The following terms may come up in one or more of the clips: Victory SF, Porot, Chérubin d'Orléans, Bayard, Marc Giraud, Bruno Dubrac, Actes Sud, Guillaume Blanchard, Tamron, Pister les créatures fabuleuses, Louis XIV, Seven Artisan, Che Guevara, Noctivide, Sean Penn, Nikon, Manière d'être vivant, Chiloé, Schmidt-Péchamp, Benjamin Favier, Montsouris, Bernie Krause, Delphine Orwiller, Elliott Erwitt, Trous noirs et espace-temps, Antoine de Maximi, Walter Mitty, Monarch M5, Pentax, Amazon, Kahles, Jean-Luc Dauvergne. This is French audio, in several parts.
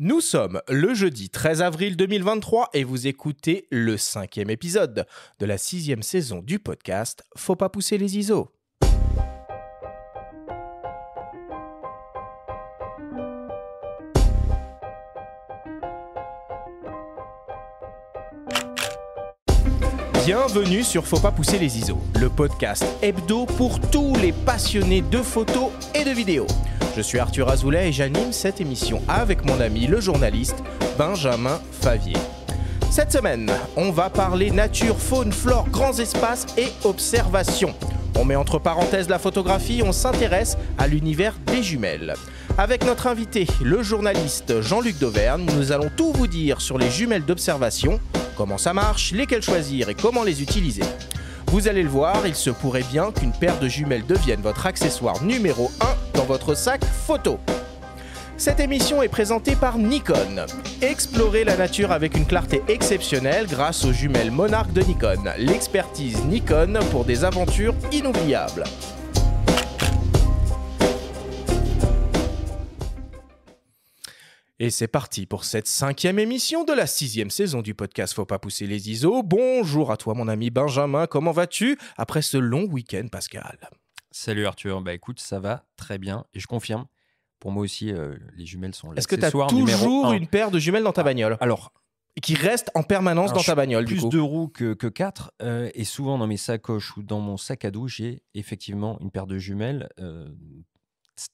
Nous sommes le jeudi 13 avril 2023 et vous écoutez le 5e épisode de la 6e saison du podcast « Faut pas pousser les ISO ». Bienvenue sur Faut pas pousser les ISO, le podcast hebdo pour tous les passionnés de photos et de vidéos. Je suis Arthur Azoulay et j'anime cette émission avec mon ami le journaliste Benjamin Favier. Cette semaine, on va parler nature, faune, flore, grands espaces et observations. On met entre parenthèses la photographie, on s'intéresse à l'univers des jumelles. Avec notre invité, le journaliste Jean-Luc Dauvergne, nous allons tout vous dire sur les jumelles d'observation, comment ça marche, lesquelles choisir et comment les utiliser. Vous allez le voir, il se pourrait bien qu'une paire de jumelles devienne votre accessoire numéro 1 dans votre sac photo. Cette émission est présentée par Nikon. Explorez la nature avec une clarté exceptionnelle grâce aux jumelles Monarch de Nikon. L'expertise Nikon pour des aventures inoubliables. Et c'est parti pour cette 5e émission de la 6e saison du podcast Faut pas pousser les ISO. Bonjour à toi mon ami Benjamin, comment vas-tu après ce long week-end Pascal? Salut Arthur, bah écoute ça va très bien et je confirme. Pour moi aussi, les jumelles sont l'accessoire numéro 1. Est-ce que tu as toujours une paire de jumelles dans ta bagnole? Alors, qui reste en permanence dans ta bagnole, du coup. Plus de roues que 4. Et souvent, dans mes sacoches ou dans mon sac à dos, j'ai effectivement une paire de jumelles.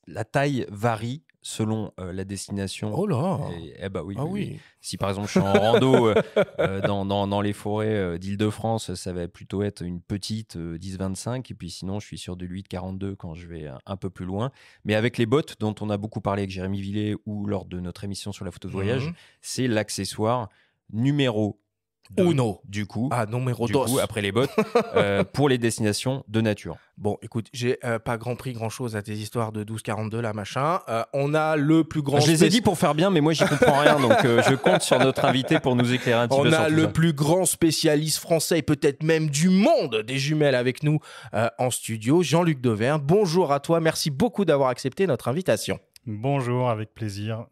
La taille varie selon la destination. Oh là! Eh bah oui, ah oui. Oui. Si par exemple, je suis en rando dans les forêts d'Île-de-France, ça va plutôt être une petite 10-25. Et puis sinon, je suis sur de 8-42 quand je vais un peu plus loin. Mais avec les bottes dont on a beaucoup parlé avec Jérémy Villet ou lors de notre émission sur la photo de voyage, c'est l'accessoire numéro 2, Uno. Du coup. Ah, numéro 2. Du coup, après les bottes, pour les destinations de nature. Bon, écoute, j'ai pas grand-chose à tes histoires de 12-42, là, machin. On a le plus grand... Je les ai dit pour faire bien, mais moi, j'y comprends rien. Donc, je compte sur notre invité pour nous éclairer un petit peu sur tout ça. On a le plus grand spécialiste français, et peut-être même du monde, des jumelles avec nous en studio, Jean-Luc Dauvergne. Bonjour à toi. Merci beaucoup d'avoir accepté notre invitation. Bonjour, avec plaisir.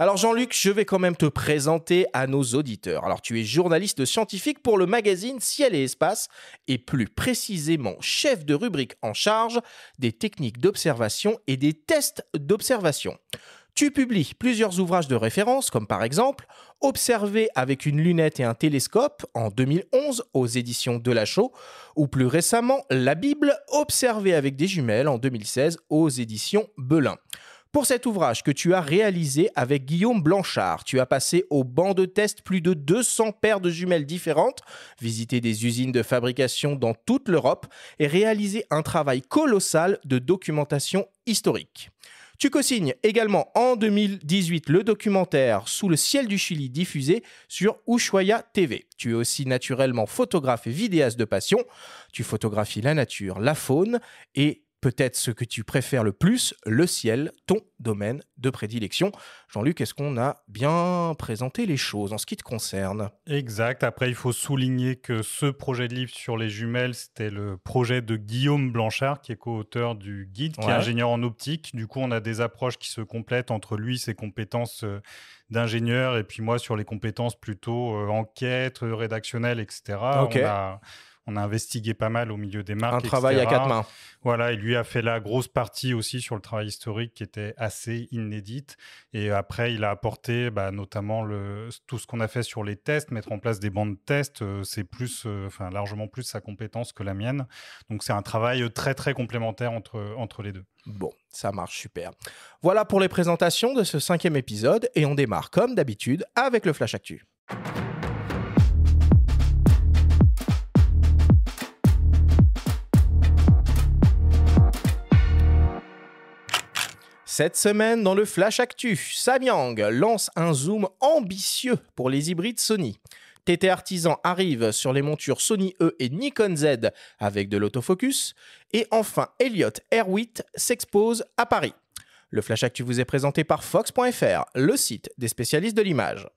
Alors Jean-Luc, je vais quand même te présenter à nos auditeurs. Alors tu es journaliste scientifique pour le magazine Ciel et Espace et plus précisément chef de rubrique en charge des techniques d'observation et des tests d'observation. Tu publies plusieurs ouvrages de référence comme par exemple « Observer avec une lunette et un télescope » en 2011 aux éditions Delachaux ou plus récemment « La Bible, observer avec des jumelles » en 2016 aux éditions Belin. Pour cet ouvrage que tu as réalisé avec Guillaume Blanchard, tu as passé au banc de test plus de 200 paires de jumelles différentes, visité des usines de fabrication dans toute l'Europe et réalisé un travail colossal de documentation historique. Tu co-signes également en 2018 le documentaire « Sous le ciel du Chili » diffusé sur Ushuaïa TV. Tu es aussi naturellement photographe et vidéaste de passion. Tu photographies la nature, la faune et... peut-être ce que tu préfères le plus, le ciel, ton domaine de prédilection. Jean-Luc, est-ce qu'on a bien présenté les choses en ce qui te concerne? Exact. Après, il faut souligner que ce projet de livre sur les jumelles, c'était le projet de Guillaume Blanchard, qui est co-auteur du guide, qui est ingénieur en optique. Du coup, on a des approches qui se complètent entre lui, ses compétences d'ingénieur, et puis moi sur les compétences plutôt enquête, rédactionnelle, etc. Okay. On a investigué pas mal au milieu des marques, etc. Un travail à 4 mains. Voilà, et lui a fait la grosse partie aussi sur le travail historique qui était assez inédite. Et après, il a apporté notamment tout ce qu'on a fait sur les tests, mettre en place des bancs de tests. C'est plus, largement plus sa compétence que la mienne. Donc, c'est un travail très, très complémentaire entre les deux. Bon, ça marche super. Voilà pour les présentations de ce 5e épisode. Et on démarre, comme d'habitude, avec le Flash Actu. Cette semaine, dans le Flash Actu, Samyang lance un zoom ambitieux pour les hybrides Sony. TT Artisan arrive sur les montures Sony E et Nikon Z avec de l'autofocus. Et enfin, Elliott Erwitt s'expose à Paris. Le Flash Actu vous est présenté par Fox.fr, le site des spécialistes de l'image.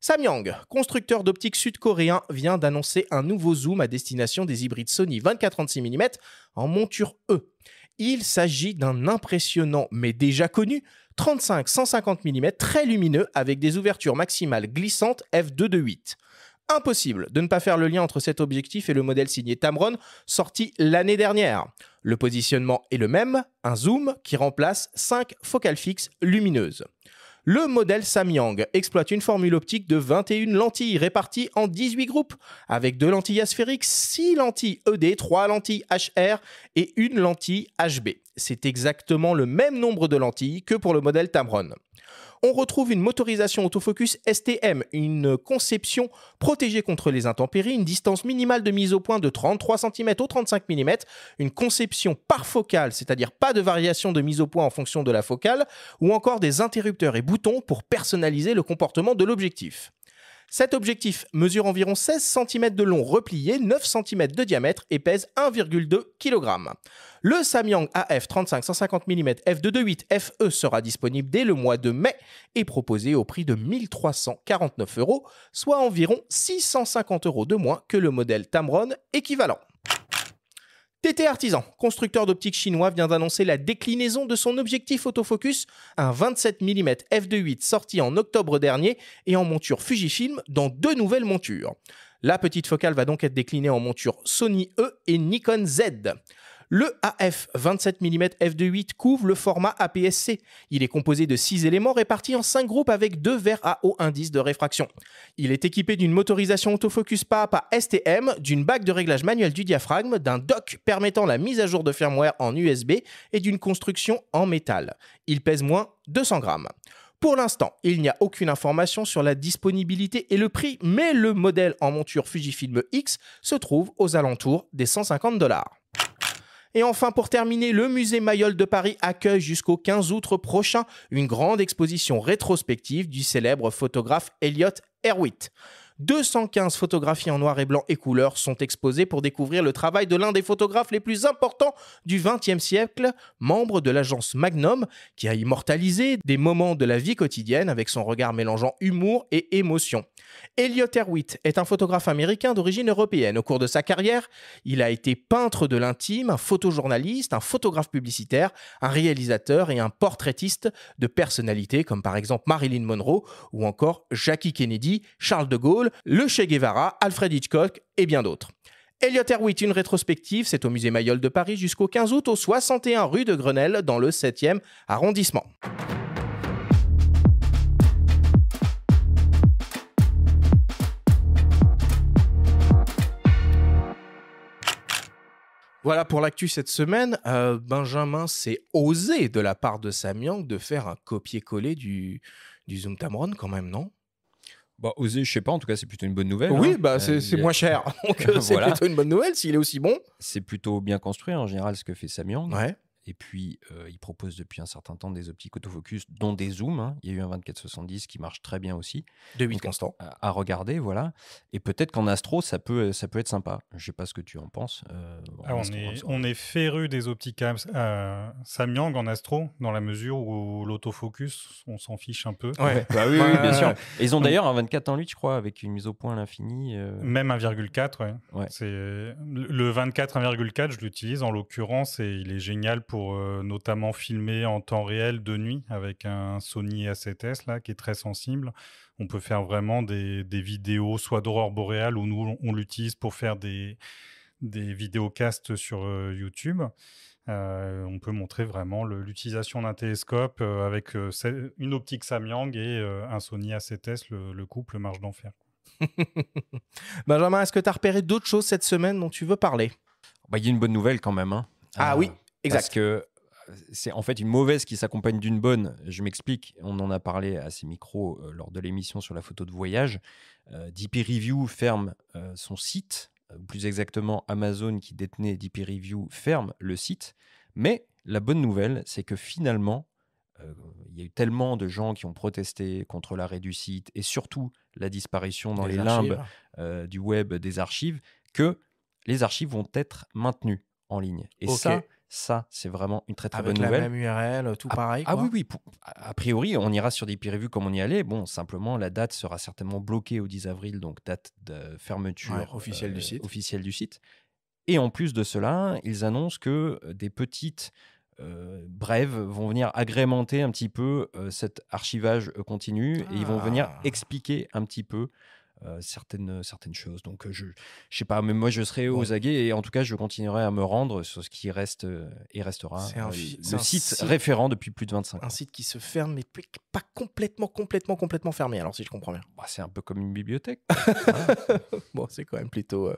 Samyang, constructeur d'optique sud-coréen, vient d'annoncer un nouveau zoom à destination des hybrides Sony 24-36 mm en monture E. Il s'agit d'un impressionnant, mais déjà connu, 35-150 mm très lumineux avec des ouvertures maximales glissantes f2.8. Impossible de ne pas faire le lien entre cet objectif et le modèle signé Tamron sorti l'année dernière. Le positionnement est le même, un zoom qui remplace 5 focales fixes lumineuses. Le modèle Samyang exploite une formule optique de 21 lentilles réparties en 18 groupes, avec 2 lentilles asphériques, 6 lentilles ED, 3 lentilles HR et 1 lentille HB. C'est exactement le même nombre de lentilles que pour le modèle Tamron. On retrouve une motorisation autofocus STM, une conception protégée contre les intempéries, une distance minimale de mise au point de 33 cm au 35 mm, une conception par focale, c'est-à-dire pas de variation de mise au point en fonction de la focale, ou encore des interrupteurs et boutons pour personnaliser le comportement de l'objectif. Cet objectif mesure environ 16 cm de long replié, 9 cm de diamètre et pèse 1,2 kg. Le Samyang AF 35-150 mm f2.8 FE sera disponible dès le mois de mai et proposé au prix de 1 349 €, soit environ 650 € de moins que le modèle Tamron équivalent. TT Artisan, constructeur d'optique chinois, vient d'annoncer la déclinaison de son objectif autofocus, un 27 mm f2.8 sorti en octobre dernier et en monture Fujifilm dans 2 nouvelles montures. La petite focale va donc être déclinée en monture Sony E et Nikon Z. Le AF 27 mm f2.8 couvre le format APS-C. Il est composé de 6 éléments répartis en 5 groupes avec 2 verres à haut indice de réfraction. Il est équipé d'une motorisation autofocus pas à pas STM, d'une bague de réglage manuel du diaphragme, d'un dock permettant la mise à jour de firmware en USB et d'une construction en métal. Il pèse moins 200 grammes. Pour l'instant, il n'y a aucune information sur la disponibilité et le prix, mais le modèle en monture Fujifilm X se trouve aux alentours des 150 $. Et enfin, pour terminer, le musée Mayol de Paris accueille jusqu'au 15 août prochain une grande exposition rétrospective du célèbre photographe Elliott Erwitt. 215 photographies en noir et blanc et couleur sont exposées pour découvrir le travail de l'un des photographes les plus importants du XXe siècle, membre de l'agence Magnum, qui a immortalisé des moments de la vie quotidienne avec son regard mélangeant humour et émotion. Elliott Erwitt est un photographe américain d'origine européenne. Au cours de sa carrière, il a été peintre de l'intime, un photojournaliste, un photographe publicitaire, un réalisateur et un portraitiste de personnalités comme par exemple Marilyn Monroe ou encore Jackie Kennedy, Charles de Gaulle, le Che Guevara, Alfred Hitchcock et bien d'autres. Elliott Erwitt, une rétrospective, c'est au musée Mayol de Paris jusqu'au 15 août au 61 rue de Grenelle dans le 7e arrondissement. Voilà pour l'actu cette semaine. Benjamin, c'est osé de la part de Samyang de faire un copier-coller du zoom Tamron quand même, non ? Bah, oser, je sais pas, en tout cas, c'est plutôt une bonne nouvelle. Oui, hein. Bah, c'est moins cher. Donc, c'est voilà. Plutôt une bonne nouvelle s'il est aussi bon. C'est plutôt bien construit en général ce que fait Samyang. Ouais. Et puis, il propose depuis un certain temps des optiques autofocus, dont des zooms. Hein. Il y a eu un 24-70 qui marche très bien aussi. De 8 constants. À regarder, voilà. Et peut-être qu'en astro, ça peut être sympa. Je ne sais pas ce que tu en penses. On est férus des optiques Samyang en astro, dans la mesure où l'autofocus, on s'en fiche un peu. Ouais. Bah oui, oui, bien sûr. Et ils ont d'ailleurs un 24 en 8, je crois, avec une mise au point à l'infini. Même 1,4, ouais. Ouais. Le 24 1,4, je l'utilise en l'occurrence et il est génial pour notamment filmer en temps réel de nuit avec un Sony A7S là, qui est très sensible. On peut faire vraiment des vidéos soit d'aurore boréale ou nous on l'utilise pour faire des vidéocasts sur YouTube. On peut montrer vraiment l'utilisation d'un télescope avec une optique Samyang et un Sony A7S, le couple marche d'enfer. Benjamin, est-ce que tu as repéré d'autres choses cette semaine dont tu veux parler ? Bah, y a une bonne nouvelle quand même. Hein. Ah oui. Exact. Parce que c'est en fait une mauvaise qui s'accompagne d'une bonne. Je m'explique, on en a parlé à ces micros lors de l'émission sur la photo de voyage. DP Review ferme son site, ou plus exactement Amazon qui détenait DP Review ferme le site. Mais la bonne nouvelle, c'est que finalement, il y a eu tellement de gens qui ont protesté contre l'arrêt du site et surtout la disparition dans les limbes du web des archives, que les archives vont être maintenues en ligne. Et okay. Ça, c'est vraiment une très, très bonne nouvelle. Avec la même URL, tout pareil. Ah oui, oui. A priori, on ira sur DP Review comme on y allait. Bon, simplement, la date sera certainement bloquée au 10 avril, donc date de fermeture officielle du site. Et en plus de cela, ils annoncent que des petites brèves vont venir agrémenter un petit peu cet archivage continu, et ils vont venir expliquer un petit peu certaines choses. Donc je sais pas, mais moi je serai aux aguets, et en tout cas je continuerai à me rendre sur ce qui reste et restera le site référent depuis plus de 25 ans. Un site qui se ferme, mais pas complètement fermé, alors si je comprends bien. Bah, c'est un peu comme une bibliothèque. Voilà. Bon, c'est quand même plutôt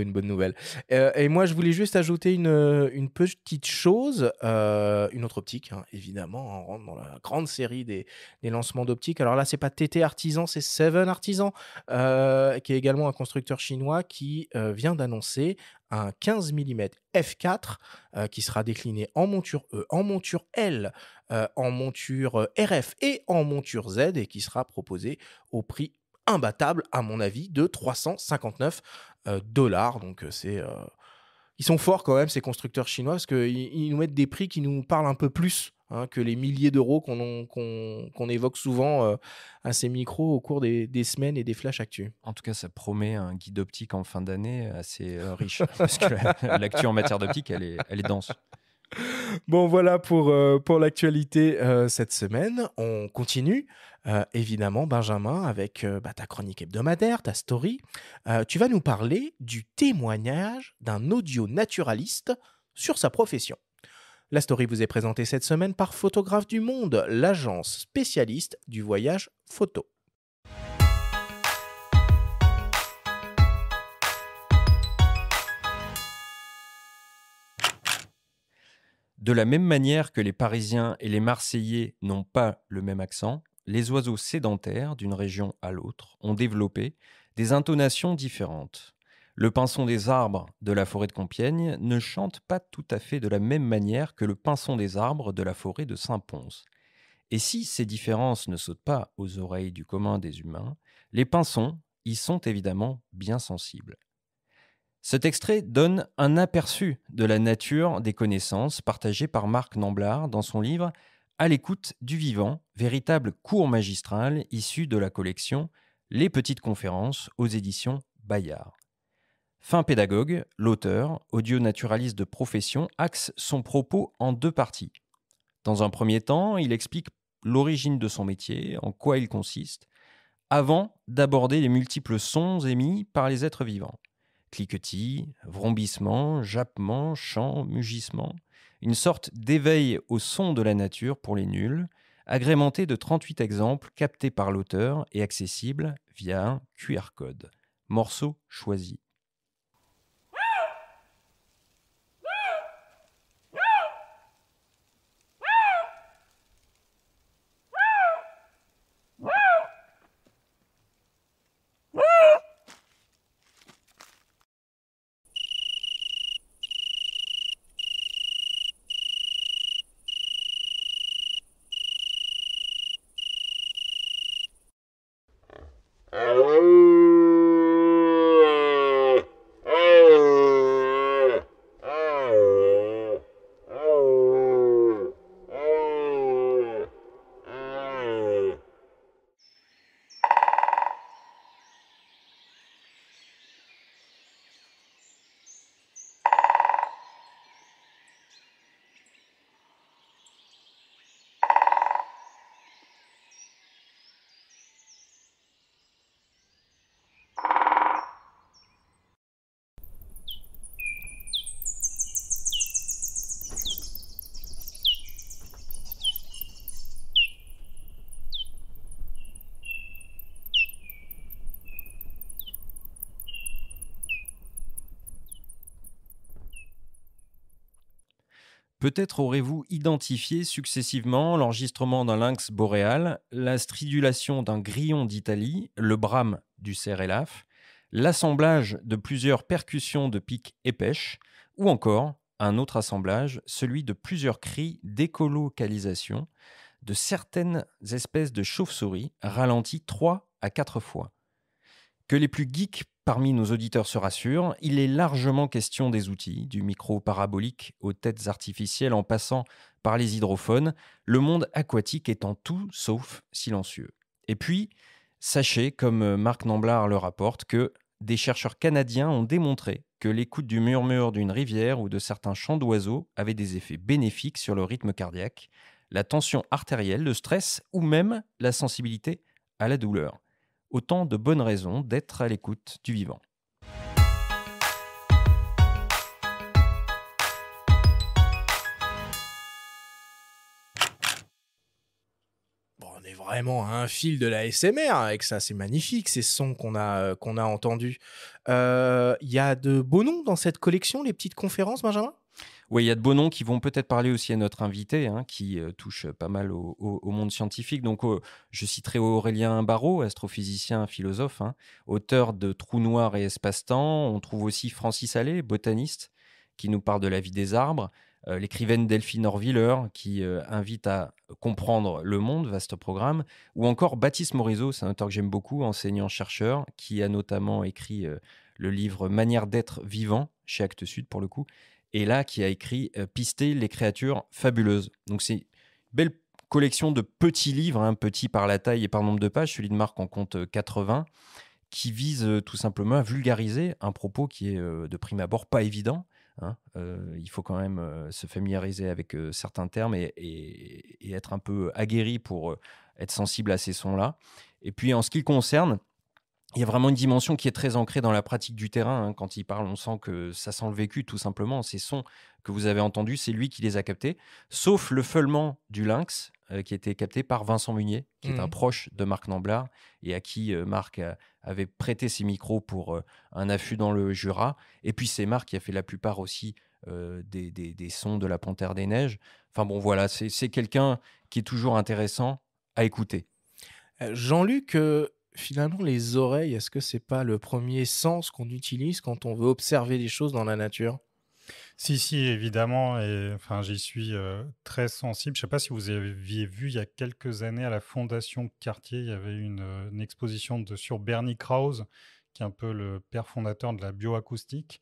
une bonne nouvelle. Et moi je voulais juste ajouter une petite chose, une autre optique, hein, évidemment, on rentre dans la grande série des lancements d'optiques. Alors là, c'est pas TT Artisan, c'est Seven Artisan, qui est également un constructeur chinois, qui vient d'annoncer un 15 mm f4 qui sera décliné en monture E, en monture L, en monture RF et en monture Z, et qui sera proposé au prix imbattable, à mon avis, de 359 $. Donc c'est... Ils sont forts quand même, ces constructeurs chinois, parce qu'ils nous mettent des prix qui nous parlent un peu plus, hein, que les milliers d'euros qu'on évoque souvent à ces micros au cours des semaines et des flashs actu. En tout cas, ça promet un guide optique en fin d'année assez riche, parce que l'actu en matière d'optique, elle est dense. Bon, voilà pour l'actualité cette semaine. On continue, évidemment, Benjamin, avec ta chronique hebdomadaire, ta story. Tu vas nous parler du témoignage d'un audio naturaliste sur sa profession. La story vous est présentée cette semaine par Photographe du Monde, l'agence spécialiste du voyage photo. De la même manière que les Parisiens et les Marseillais n'ont pas le même accent, les oiseaux sédentaires d'une région à l'autre ont développé des intonations différentes. Le pinson des arbres de la forêt de Compiègne ne chante pas tout à fait de la même manière que le pinson des arbres de la forêt de Saint-Pons. Et si ces différences ne sautent pas aux oreilles du commun des humains, les pinsons y sont évidemment bien sensibles. Cet extrait donne un aperçu de la nature des connaissances partagées par Marc Namblard dans son livre « À l'écoute du vivant », véritable cours magistral issu de la collection « Les petites conférences » aux éditions Bayard. Fin pédagogue, l'auteur, audio-naturaliste de profession, axe son propos en deux parties. Dans un premier temps, il explique l'origine de son métier, en quoi il consiste, avant d'aborder les multiples sons émis par les êtres vivants. Cliquetis, vrombissements, jappements, chants, mugissements, une sorte d'éveil au son de la nature pour les nuls, agrémenté de 38 exemples captés par l'auteur et accessibles via un QR code. Morceau choisi. Peut-être aurez-vous identifié successivement l'enregistrement d'un lynx boréal, la stridulation d'un grillon d'Italie, le brame du cérélaphe, l'assemblage de plusieurs percussions de piques épêches, ou encore un autre assemblage, celui de plusieurs cris d'écolocalisation de certaines espèces de chauves-souris ralenties 3 à 4 fois. Que les plus geeks parmi nos auditeurs se rassurent, il est largement question des outils, du micro parabolique aux têtes artificielles en passant par les hydrophones, le monde aquatique étant tout sauf silencieux. Et puis, sachez, comme Marc Namblard le rapporte, que des chercheurs canadiens ont démontré que l'écoute du murmure d'une rivière ou de certains chants d'oiseaux avait des effets bénéfiques sur le rythme cardiaque, la tension artérielle, le stress ou même la sensibilité à la douleur. Autant de bonnes raisons d'être à l'écoute du vivant. Vraiment un fil de la ASMR avec ça, c'est magnifique ces sons qu'on a entendus. Y a de beaux noms dans cette collection, les petites conférences, Benjamin? Oui, il y a de beaux noms qui vont peut-être parler aussi à notre invité, hein, qui touche pas mal au monde scientifique. Donc, je citerai Aurélien Barraud, astrophysicien, philosophe, hein, auteur de Trous noirs et espace-temps. On trouve aussi Francis Allais, botaniste, qui nous parle de la vie des arbres. L'écrivaine Delphine Orwiller qui invite à comprendre le monde, vaste programme, ou encore Baptiste Morisot, c'est un auteur que j'aime beaucoup, enseignant-chercheur, qui a notamment écrit le livre « Manière d'être vivant » chez Actes Sud pour le coup, et là qui a écrit « Pister les créatures fabuleuses ». Donc c'est une belle collection de petits livres, hein, petits par la taille et par nombre de pages, celui de Marc en compte 80, qui vise tout simplement à vulgariser un propos qui est de prime abord pas évident. Hein, il faut quand même se familiariser avec certains termes et être un peu aguerri pour être sensible à ces sons-là. Et puis, en ce qui le concerne, il y a vraiment une dimension qui est très ancrée dans la pratique du terrain. Hein. Quand il parle, on sent que ça sent le vécu, tout simplement. Ces sons que vous avez entendus, c'est lui qui les a captés, sauf le feulement du lynx qui a été capté par Vincent Munier, qui est un proche de Marc Namblard et à qui Marc avait prêté ses micros pour un affût dans le Jura. Et puis c'est Marc qui a fait la plupart aussi des sons de la Panthère des Neiges. Enfin bon, voilà, c'est quelqu'un qui est toujours intéressant à écouter. Jean-Luc, finalement, les oreilles, est-ce que c'est pas le premier sens qu'on utilise quand on veut observer des choses dans la nature ? Si, évidemment, et enfin, j'y suis très sensible. Je ne sais pas si vous aviez vu il y a quelques années à la Fondation Cartier, il y avait une exposition sur Bernie Krause, qui est un peu le père fondateur de la bioacoustique.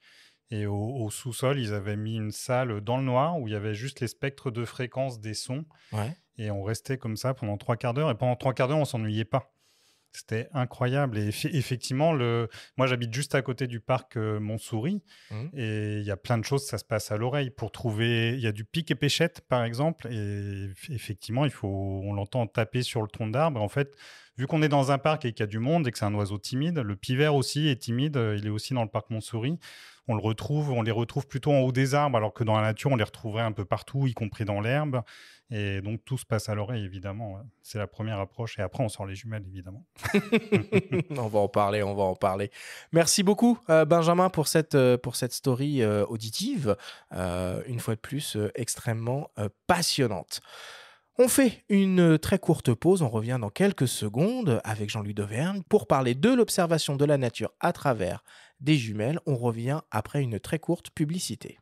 Et au sous-sol, ils avaient mis une salle dans le noir où il y avait juste les spectres de fréquences des sons. Ouais. Et on restait comme ça pendant 3 quarts d'heure. Et pendant 3 quarts d'heure, on ne s'ennuyait pas. C'était incroyable. Et effectivement, moi, j'habite juste à côté du parc Montsouris. Et il y a plein de choses, ça se passe à l'oreille. Pour trouver, il y a du pic et pêchette, par exemple. Et effectivement, on l'entend taper sur le tronc d'arbre. En fait, vu qu'on est dans un parc et qu'il y a du monde et que c'est un oiseau timide, le pivert aussi est timide. Il est aussi dans le parc Montsouris. On les retrouve plutôt en haut des arbres, alors que dans la nature, on les retrouverait un peu partout, y compris dans l'herbe. Et donc, tout se passe à l'oreille, évidemment. C'est la première approche. Et après, on sort les jumelles, évidemment. On va en parler. Merci beaucoup, Benjamin, pour cette story auditive. Une fois de plus, extrêmement passionnante. On fait une très courte pause, on revient dans quelques secondes avec Jean-Luc Dauvergne pour parler de l'observation de la nature à travers des jumelles. On revient après une très courte publicité.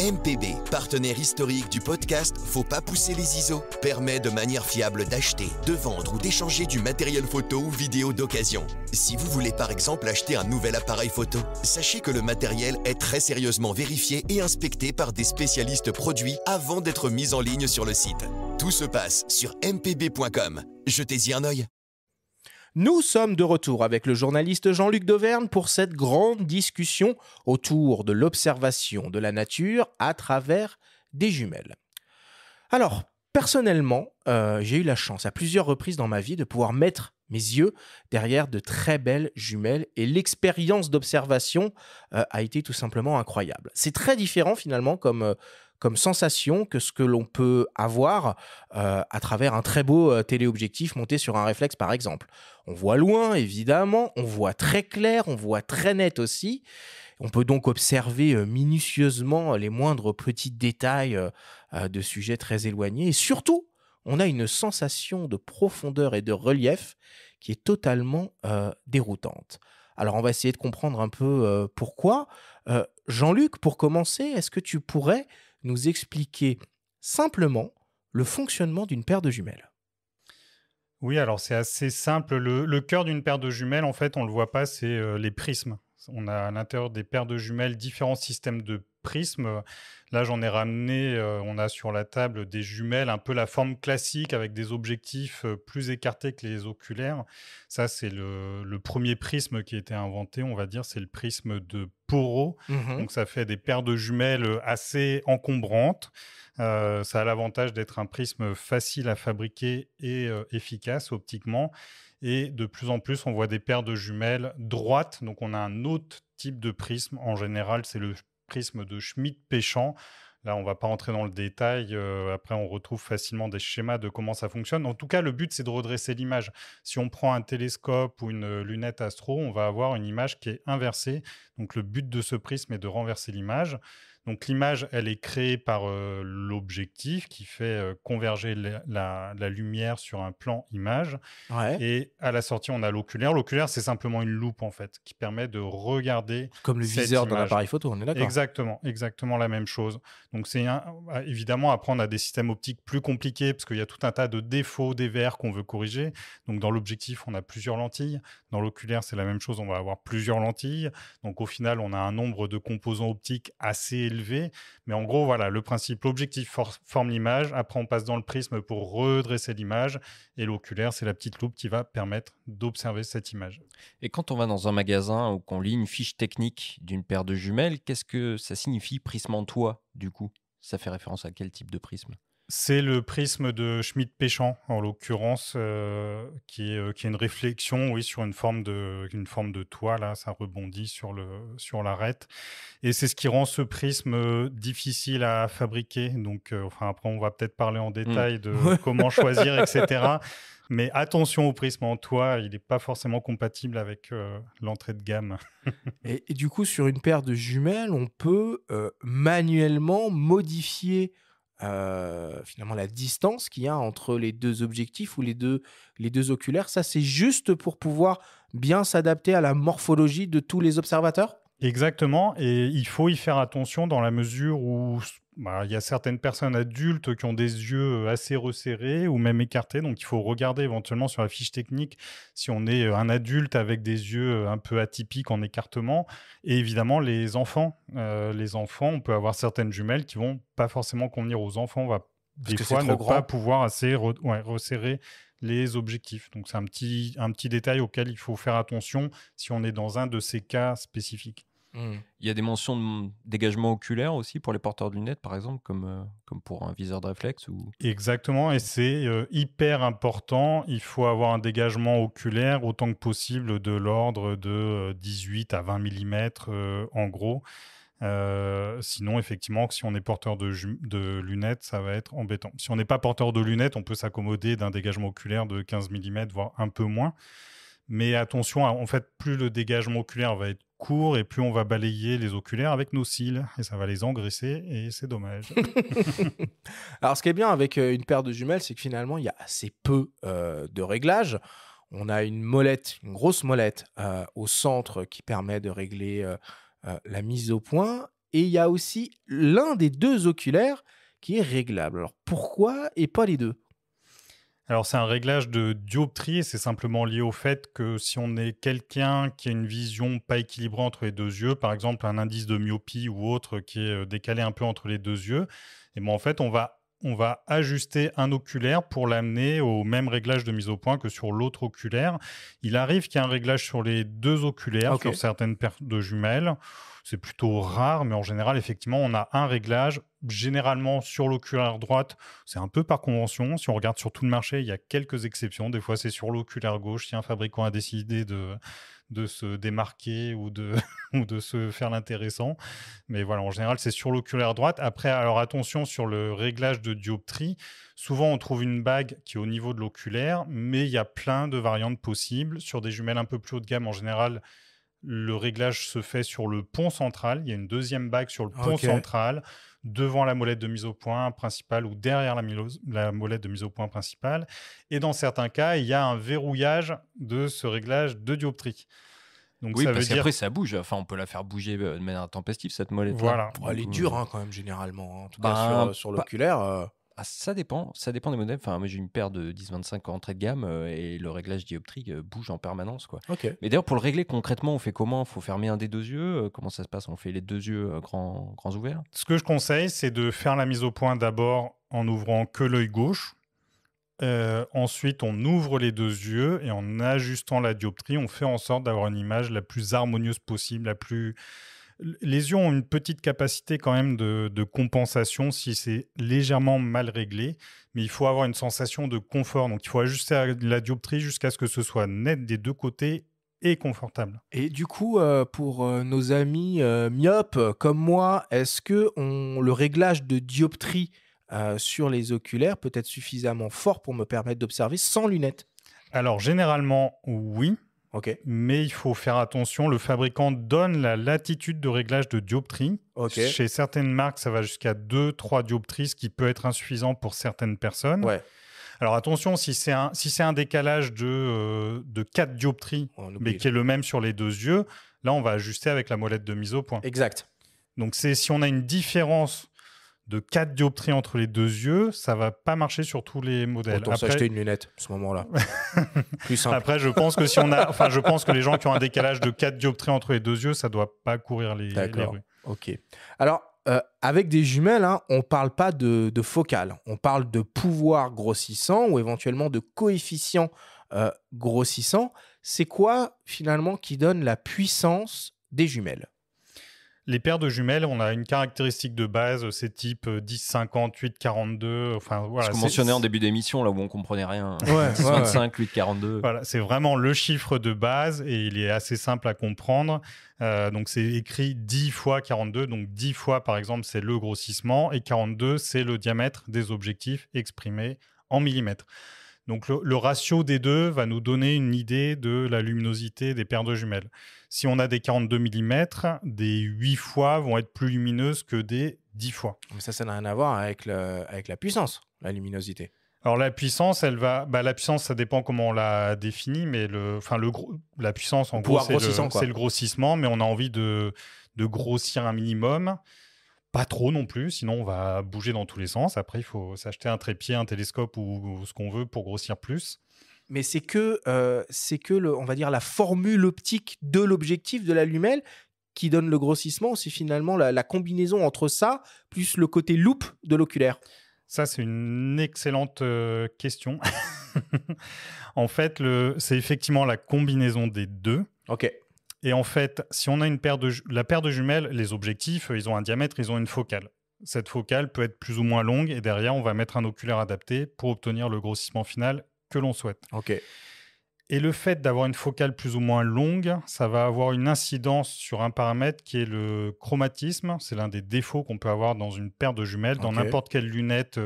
MPB, partenaire historique du podcast Faut pas pousser les ISO, permet de manière fiable d'acheter, de vendre ou d'échanger du matériel photo ou vidéo d'occasion. Si vous voulez par exemple acheter un nouvel appareil photo, sachez que le matériel est très sérieusement vérifié et inspecté par des spécialistes produits avant d'être mis en ligne sur le site. Tout se passe sur mpb.com. Jetez-y un œil. Nous sommes de retour avec le journaliste Jean-Luc Dauvergne pour cette grande discussion autour de l'observation de la nature à travers des jumelles. Alors, personnellement, j'ai eu la chance à plusieurs reprises dans ma vie de pouvoir mettre mes yeux derrière de très belles jumelles et l'expérience d'observation a été tout simplement incroyable. C'est très différent finalement comme sensation que ce que l'on peut avoir à travers un très beau téléobjectif monté sur un réflexe, par exemple. On voit loin, évidemment, on voit très clair, on voit très net aussi. On peut donc observer minutieusement les moindres petits détails de sujets très éloignés. Et surtout, on a une sensation de profondeur et de relief qui est totalement déroutante. Alors, on va essayer de comprendre un peu pourquoi. Jean-Luc, pour commencer, est-ce que tu pourrais nous expliquer simplement le fonctionnement d'une paire de jumelles? Oui, alors c'est assez simple. Le cœur d'une paire de jumelles, en fait, on ne le voit pas, c'est les prismes. On a à l'intérieur des paires de jumelles différents systèmes de prismes. Là, j'en ai ramené, on a sur la table des jumelles, un peu la forme classique avec des objectifs plus écartés que les oculaires. Ça, c'est le premier prisme qui a été inventé, on va dire, c'est le prisme de Porot. Mmh. Donc, ça fait des paires de jumelles assez encombrantes. Ça a l'avantage d'être un prisme facile à fabriquer et efficace optiquement. Et de plus en plus, on voit des paires de jumelles droites. Donc, on a un autre type de prisme. En général, c'est le prisme de Schmidt-Péchamp. Là, on ne va pas rentrer dans le détail. Après, on retrouve facilement des schémas de comment ça fonctionne. En tout cas, le but, c'est de redresser l'image. Si on prend un télescope ou une lunette astro, on va avoir une image qui est inversée. Donc, le but de ce prisme est de renverser l'image. Donc, l'image, elle est créée par l'objectif qui fait converger la lumière sur un plan image. Ouais. Et à la sortie, on a l'oculaire. L'oculaire, c'est simplement une loupe, en fait, qui permet de regarder comme le viseur dans l'appareil photo, on est d'accord. Exactement, exactement la même chose. Donc, c'est évidemment apprendre à des systèmes optiques plus compliqués parce qu'il y a tout un tas de défauts, des verres qu'on veut corriger. Donc, dans l'objectif, on a plusieurs lentilles. Dans l'oculaire, c'est la même chose. On va avoir plusieurs lentilles. Donc, au final, on a un nombre de composants optiques assez élevé, mais en gros, voilà, le principe, l'objectif forme l'image, après on passe dans le prisme pour redresser l'image, et l'oculaire, c'est la petite loupe qui va permettre d'observer cette image. Et quand on va dans un magasin ou qu'on lit une fiche technique d'une paire de jumelles, qu'est-ce que ça signifie prisme en toit, du coup? Ça fait référence à quel type de prisme? C'est le prisme de Schmidt-Péchamp, en l'occurrence, qui est une réflexion, oui, sur une forme de toit. Là, ça rebondit sur l'arête. Et c'est ce qui rend ce prisme difficile à fabriquer. Donc, enfin, après, on va peut-être parler en détail de comment choisir, etc. Mais attention au prisme en toit, il n'est pas forcément compatible avec l'entrée de gamme. et du coup, sur une paire de jumelles, on peut manuellement modifier finalement la distance qu'il y a entre les deux objectifs ou les deux oculaires. Ça, c'est juste pour pouvoir bien s'adapter à la morphologie de tous les observateurs? Exactement, et il faut y faire attention dans la mesure où il y a certaines personnes adultes qui ont des yeux assez resserrés ou même écartés, donc il faut regarder éventuellement sur la fiche technique si on est un adulte avec des yeux un peu atypiques en écartement, et évidemment les enfants. On peut avoir certaines jumelles qui vont pas forcément convenir aux enfants, on va des fois ne pas pouvoir assez resserrer les objectifs. Donc c'est un petit détail auquel il faut faire attention si on est dans un de ces cas spécifiques. Il y a des mentions de dégagement oculaire aussi pour les porteurs de lunettes, par exemple, comme pour un viseur de réflexe ou... Exactement, et c'est hyper important. Il faut avoir un dégagement oculaire autant que possible de l'ordre de 18 à 20 mm en gros. Sinon, effectivement, si on est porteur de lunettes, ça va être embêtant. Si on n'est pas porteur de lunettes, on peut s'accommoder d'un dégagement oculaire de 15 mm, voire un peu moins. Mais attention, en fait, plus le dégagement oculaire va être court et plus on va balayer les oculaires avec nos cils. Et ça va les engraisser et c'est dommage. Alors, ce qui est bien avec une paire de jumelles, c'est que finalement, il y a assez peu de réglages. On a une molette, une grosse molette au centre qui permet de régler la mise au point, et il y a aussi l'un des deux oculaires qui est réglable. Alors pourquoi et pas les deux? Alors c'est un réglage de dioptrie et c'est simplement lié au fait que si on est quelqu'un qui a une vision pas équilibrée entre les deux yeux, par exemple un indice de myopie ou autre qui est décalé un peu entre les deux yeux, et ben en fait on va ajuster un oculaire pour l'amener au même réglage de mise au point que sur l'autre oculaire. Il arrive qu'il y ait un réglage sur les deux oculaires, okay, sur certaines paires de jumelles. C'est plutôt rare, mais en général, effectivement, on a un réglage généralement sur l'oculaire droite. C'est un peu par convention. Si on regarde sur tout le marché, il y a quelques exceptions. Des fois, c'est sur l'oculaire gauche. Si un fabricant a décidé de se démarquer ou de se faire l'intéressant. Mais voilà, en général, c'est sur l'oculaire droite. Après, alors attention sur le réglage de dioptrie. Souvent, on trouve une bague qui est au niveau de l'oculaire, mais il y a plein de variantes possibles. Sur des jumelles un peu plus haut de gamme, en général, le réglage se fait sur le pont central. Il y a une deuxième bague sur le pont central, devant la molette de mise au point principale ou derrière la molette de mise au point principale. Et dans certains cas, il y a un verrouillage de ce réglage de dioptrie. Donc, oui, ça parce qu'après, ça bouge. Enfin, on peut la faire bouger de manière intempestive, cette molette. Voilà. Elle est dure, hein, quand même, généralement. En tout cas, sur l'oculaire... Ah, ça dépend des modèles. Enfin, moi j'ai une paire de 10-25 entrée de gamme et le réglage dioptrique bouge en permanence, quoi. Okay. Mais d'ailleurs, pour le régler concrètement, on fait comment? Il faut fermer un des deux yeux. Comment ça se passe? On fait les deux yeux grands ouverts. Ce que je conseille, c'est de faire la mise au point d'abord en ouvrant que l'œil gauche. Ensuite, on ouvre les deux yeux et en ajustant la dioptrie, on fait en sorte d'avoir une image la plus harmonieuse possible, la plus... Les yeux ont une petite capacité quand même de compensation si c'est légèrement mal réglé, mais il faut avoir une sensation de confort. Donc, il faut ajuster la dioptrie jusqu'à ce que ce soit net des deux côtés et confortable. Et du coup, pour nos amis myopes comme moi, est-ce que le réglage de dioptrie sur les oculaires peut être suffisamment fort pour me permettre d'observer sans lunettes? Alors, généralement, oui. Okay. Mais il faut faire attention, le fabricant donne la latitude de réglage de dioptrie. Okay. Chez certaines marques, ça va jusqu'à 2-3 dioptries, ce qui peut être insuffisant pour certaines personnes. Ouais. Alors attention, si c'est un décalage de 4 dioptries, mais qui est le même sur les deux yeux, là, on va ajuster avec la molette de mise au point. Exact. Donc, si on a une différence de 4 dioptries entre les deux yeux, ça ne va pas marcher sur tous les modèles. Autant s'acheter une lunette, à ce moment-là. Plus simple. Après, je pense que je pense que les gens qui ont un décalage de 4 dioptries entre les deux yeux, ça ne doit pas courir les rues. OK. Alors, avec des jumelles, hein, on ne parle pas de focale. On parle de pouvoir grossissant ou éventuellement de coefficient grossissant. C'est quoi, finalement, qui donne la puissance des jumelles ? Les paires de jumelles, on a une caractéristique de base, c'est type 10, 50, 8, 42. Enfin, voilà, ce qu'on mentionnait en début d'émission, là où on ne comprenait rien. Ouais, 25, 8, 42. Voilà, c'est vraiment le chiffre de base et il est assez simple à comprendre. Donc, c'est écrit 10 fois 42. Donc, 10 fois, par exemple, c'est le grossissement et 42, c'est le diamètre des objectifs exprimés en millimètres. Donc, le ratio des deux va nous donner une idée de la luminosité des paires de jumelles. Si on a des 42 mm, des 8 fois vont être plus lumineuses que des 10 fois. Mais ça n'a rien à voir avec la puissance, la luminosité. Alors, la puissance, ça dépend comment on la définit, mais la puissance, en gros, c'est le grossissement, mais on a envie de grossir un minimum. Pas trop non plus, sinon on va bouger dans tous les sens. Après, il faut s'acheter un trépied, un télescope ou ce qu'on veut pour grossir plus. Mais c'est que on va dire, la formule optique de l'objectif de la lumelle qui donne le grossissement. C'est finalement la combinaison entre ça plus le côté loupe de l'oculaire. Ça, c'est une excellente question. En fait, c'est effectivement la combinaison des deux. OK. Et en fait, si on a la paire de jumelles, les objectifs, ils ont un diamètre, ils ont une focale. Cette focale peut être plus ou moins longue et derrière, on va mettre un oculaire adapté pour obtenir le grossissement final que l'on souhaite. OK. Et le fait d'avoir une focale plus ou moins longue, ça va avoir une incidence sur un paramètre qui est le chromatisme. C'est l'un des défauts qu'on peut avoir dans une paire de jumelles, dans n'importe quelle lunette.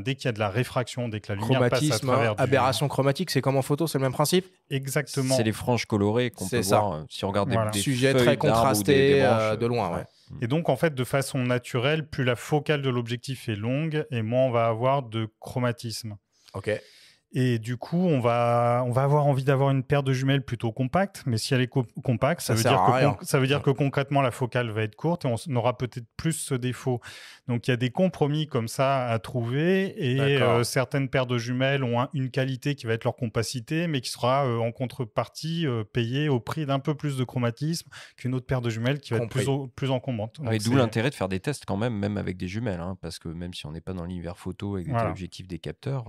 Dès qu'il y a de la réfraction, dès que la lumière passe à travers... Aberration chromatique, c'est comme en photo, c'est le même principe. Exactement. C'est les franges colorées qu'on peut voir si on regarde des sujets très contrastés de loin. Ouais. Et donc, en fait, de façon naturelle, plus la focale de l'objectif est longue et moins on va avoir de chromatisme. OK. Et du coup, on va avoir envie d'avoir une paire de jumelles plutôt compacte. Mais si elle est compacte, ça veut dire que concrètement, la focale va être courte et on aura peut-être plus ce défaut. Donc, il y a des compromis comme ça à trouver. Et certaines paires de jumelles ont une qualité qui va être leur compacité, mais qui sera en contrepartie payée au prix d'un peu plus de chromatisme qu'une autre paire de jumelles qui va être plus encombrante. Donc, et d'où l'intérêt de faire des tests quand même avec des jumelles. Hein, parce que même si on n'est pas dans l'univers photo avec des téléobjectifs, des capteurs...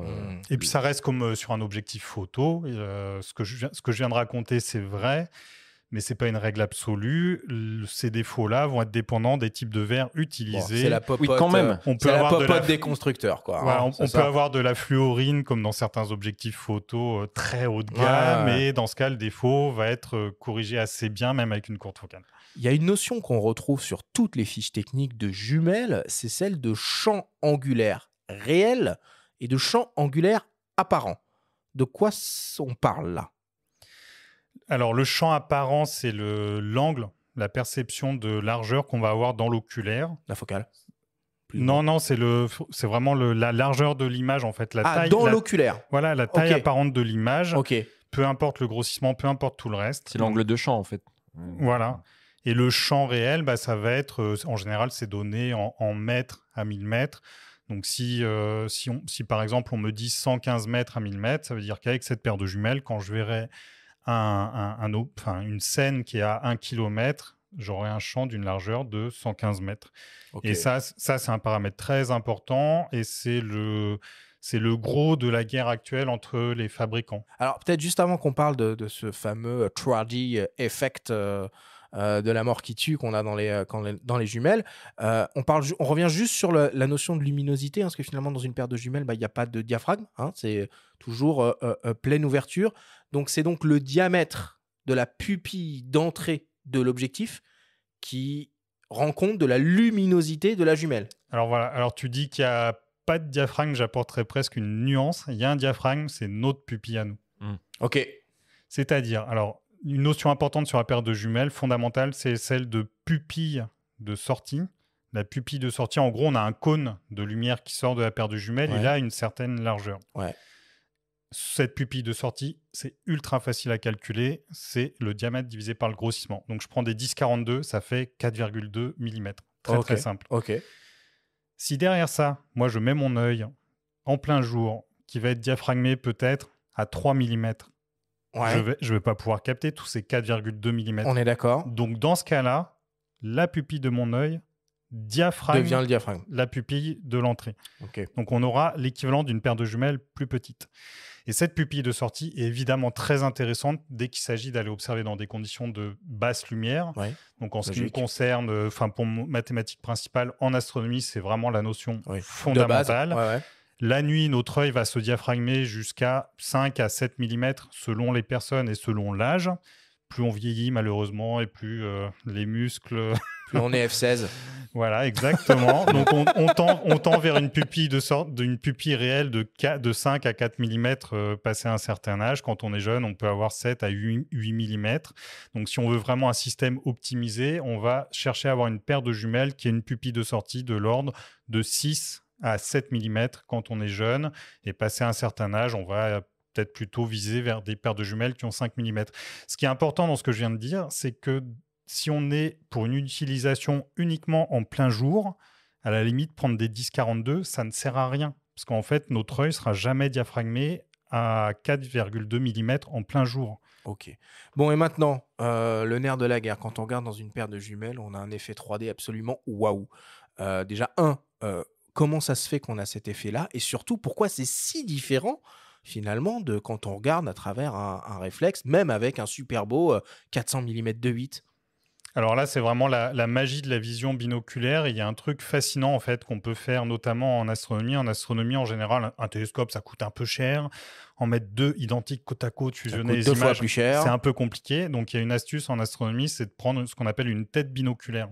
Et puis, ça reste... Comme sur un objectif photo, ce que je viens de raconter, c'est vrai, mais ce n'est pas une règle absolue. Ces défauts-là vont être dépendants des types de verres utilisés. C'est la popote, quand même. On peut avoir des constructeurs. Quoi, ouais, on peut avoir de la fluorine, comme dans certains objectifs photo très haut de gamme, et dans ce cas, le défaut va être corrigé assez bien, même avec une courte focale. Il y a une notion qu'on retrouve sur toutes les fiches techniques de jumelles, c'est celle de champ angulaire réel et de champ angulaire apparent. De quoi on parle là? Alors, le champ apparent, c'est l'angle, la perception de largeur qu'on va avoir dans l'oculaire. La focale? Non, c'est vraiment la largeur de l'image, en fait. La taille, dans l'oculaire? Voilà, la taille apparente de l'image. OK. Peu importe le grossissement, peu importe tout le reste. C'est l'angle de champ, en fait. Voilà. Et le champ réel, ça va être, en général, c'est donné en mètres à 1000 mètres. Donc si par exemple on me dit 115 mètres à 1000 mètres, ça veut dire qu'avec cette paire de jumelles, quand je verrai une scène qui est à 1 km, j'aurai un champ d'une largeur de 115 mètres. Okay. Et ça c'est un paramètre très important et c'est le gros de la guerre actuelle entre les fabricants. Alors peut-être juste avant qu'on parle de ce fameux 3D effect de la mort qui tue qu'on a dans les jumelles, on revient juste sur la notion de luminosité, hein, parce que finalement dans une paire de jumelles, il n'y a pas de diaphragme, hein, c'est toujours pleine ouverture. Donc c'est donc le diamètre de la pupille d'entrée de l'objectif qui rend compte de la luminosité de la jumelle. Alors voilà, alors tu dis qu'il n'y a pas de diaphragme, j'apporterais presque une nuance. Il y a un diaphragme, c'est notre pupille à nous. Mmh. Ok. C'est-à-dire, alors une notion importante sur la paire de jumelles, fondamentale, c'est celle de pupille de sortie. La pupille de sortie, en gros, on a un cône de lumière qui sort de la paire de jumelles, ouais. Et là, une certaine largeur. Ouais. Cette pupille de sortie, c'est ultra facile à calculer, c'est le diamètre divisé par le grossissement. Donc, je prends des 10-42, ça fait 4,2 mm. Très, okay. Très simple. Okay. Si derrière ça, moi, je mets mon œil en plein jour, qui va être diaphragmé peut-être à 3 mm, ouais. je vais pas pouvoir capter tous ces 4,2 mm. On est d'accord. Donc, dans ce cas-là, la pupille de mon œil devient le diaphragme, la pupille de l'entrée. Okay. Donc, on aura l'équivalent d'une paire de jumelles plus petite. Et cette pupille de sortie est évidemment très intéressante dès qu'il s'agit d'aller observer dans des conditions de basse lumière. Ouais, donc, en ce qui me concerne, pour ma thématique principale, en astronomie, c'est vraiment la notion fondamentale. De base, ouais, ouais. La nuit, notre œil va se diaphragmer jusqu'à 5 à 7 mm selon les personnes et selon l'âge. Plus on vieillit, malheureusement, et plus les muscles... Plus on est F16. Voilà, exactement. Donc, on tend vers une pupille réelle de 5 à 4 mm passé un certain âge. Quand on est jeune, on peut avoir 7 à 8 mm. Donc, si on veut vraiment un système optimisé, on va chercher à avoir une paire de jumelles qui est une pupille de sortie de l'ordre de 6 à 7 mm quand on est jeune. Et passé un certain âge, on va peut-être plutôt viser vers des paires de jumelles qui ont 5 mm. Ce qui est important dans ce que je viens de dire, c'est que si on est pour une utilisation uniquement en plein jour, à la limite, prendre des 10-42, ça ne sert à rien. Parce qu'en fait, notre œil ne sera jamais diaphragmé à 4,2 mm en plein jour. Ok. Bon, et maintenant, le nerf de la guerre. Quand on regarde dans une paire de jumelles, on a un effet 3D absolument waouh. Déjà, comment ça se fait qu'on a cet effet-là? Et surtout, pourquoi c'est si différent finalement de quand on regarde à travers un réflexe, même avec un super beau 400 mm de 8? Alors là, c'est vraiment la magie de la vision binoculaire. Il y a un truc fascinant en fait qu'on peut faire, notamment en astronomie. En astronomie, en général, un télescope, ça coûte un peu cher. En mettre deux identiques côte à côte, fusionner les images, c'est un peu compliqué. Donc, il y a une astuce en astronomie, c'est de prendre ce qu'on appelle une tête binoculaire.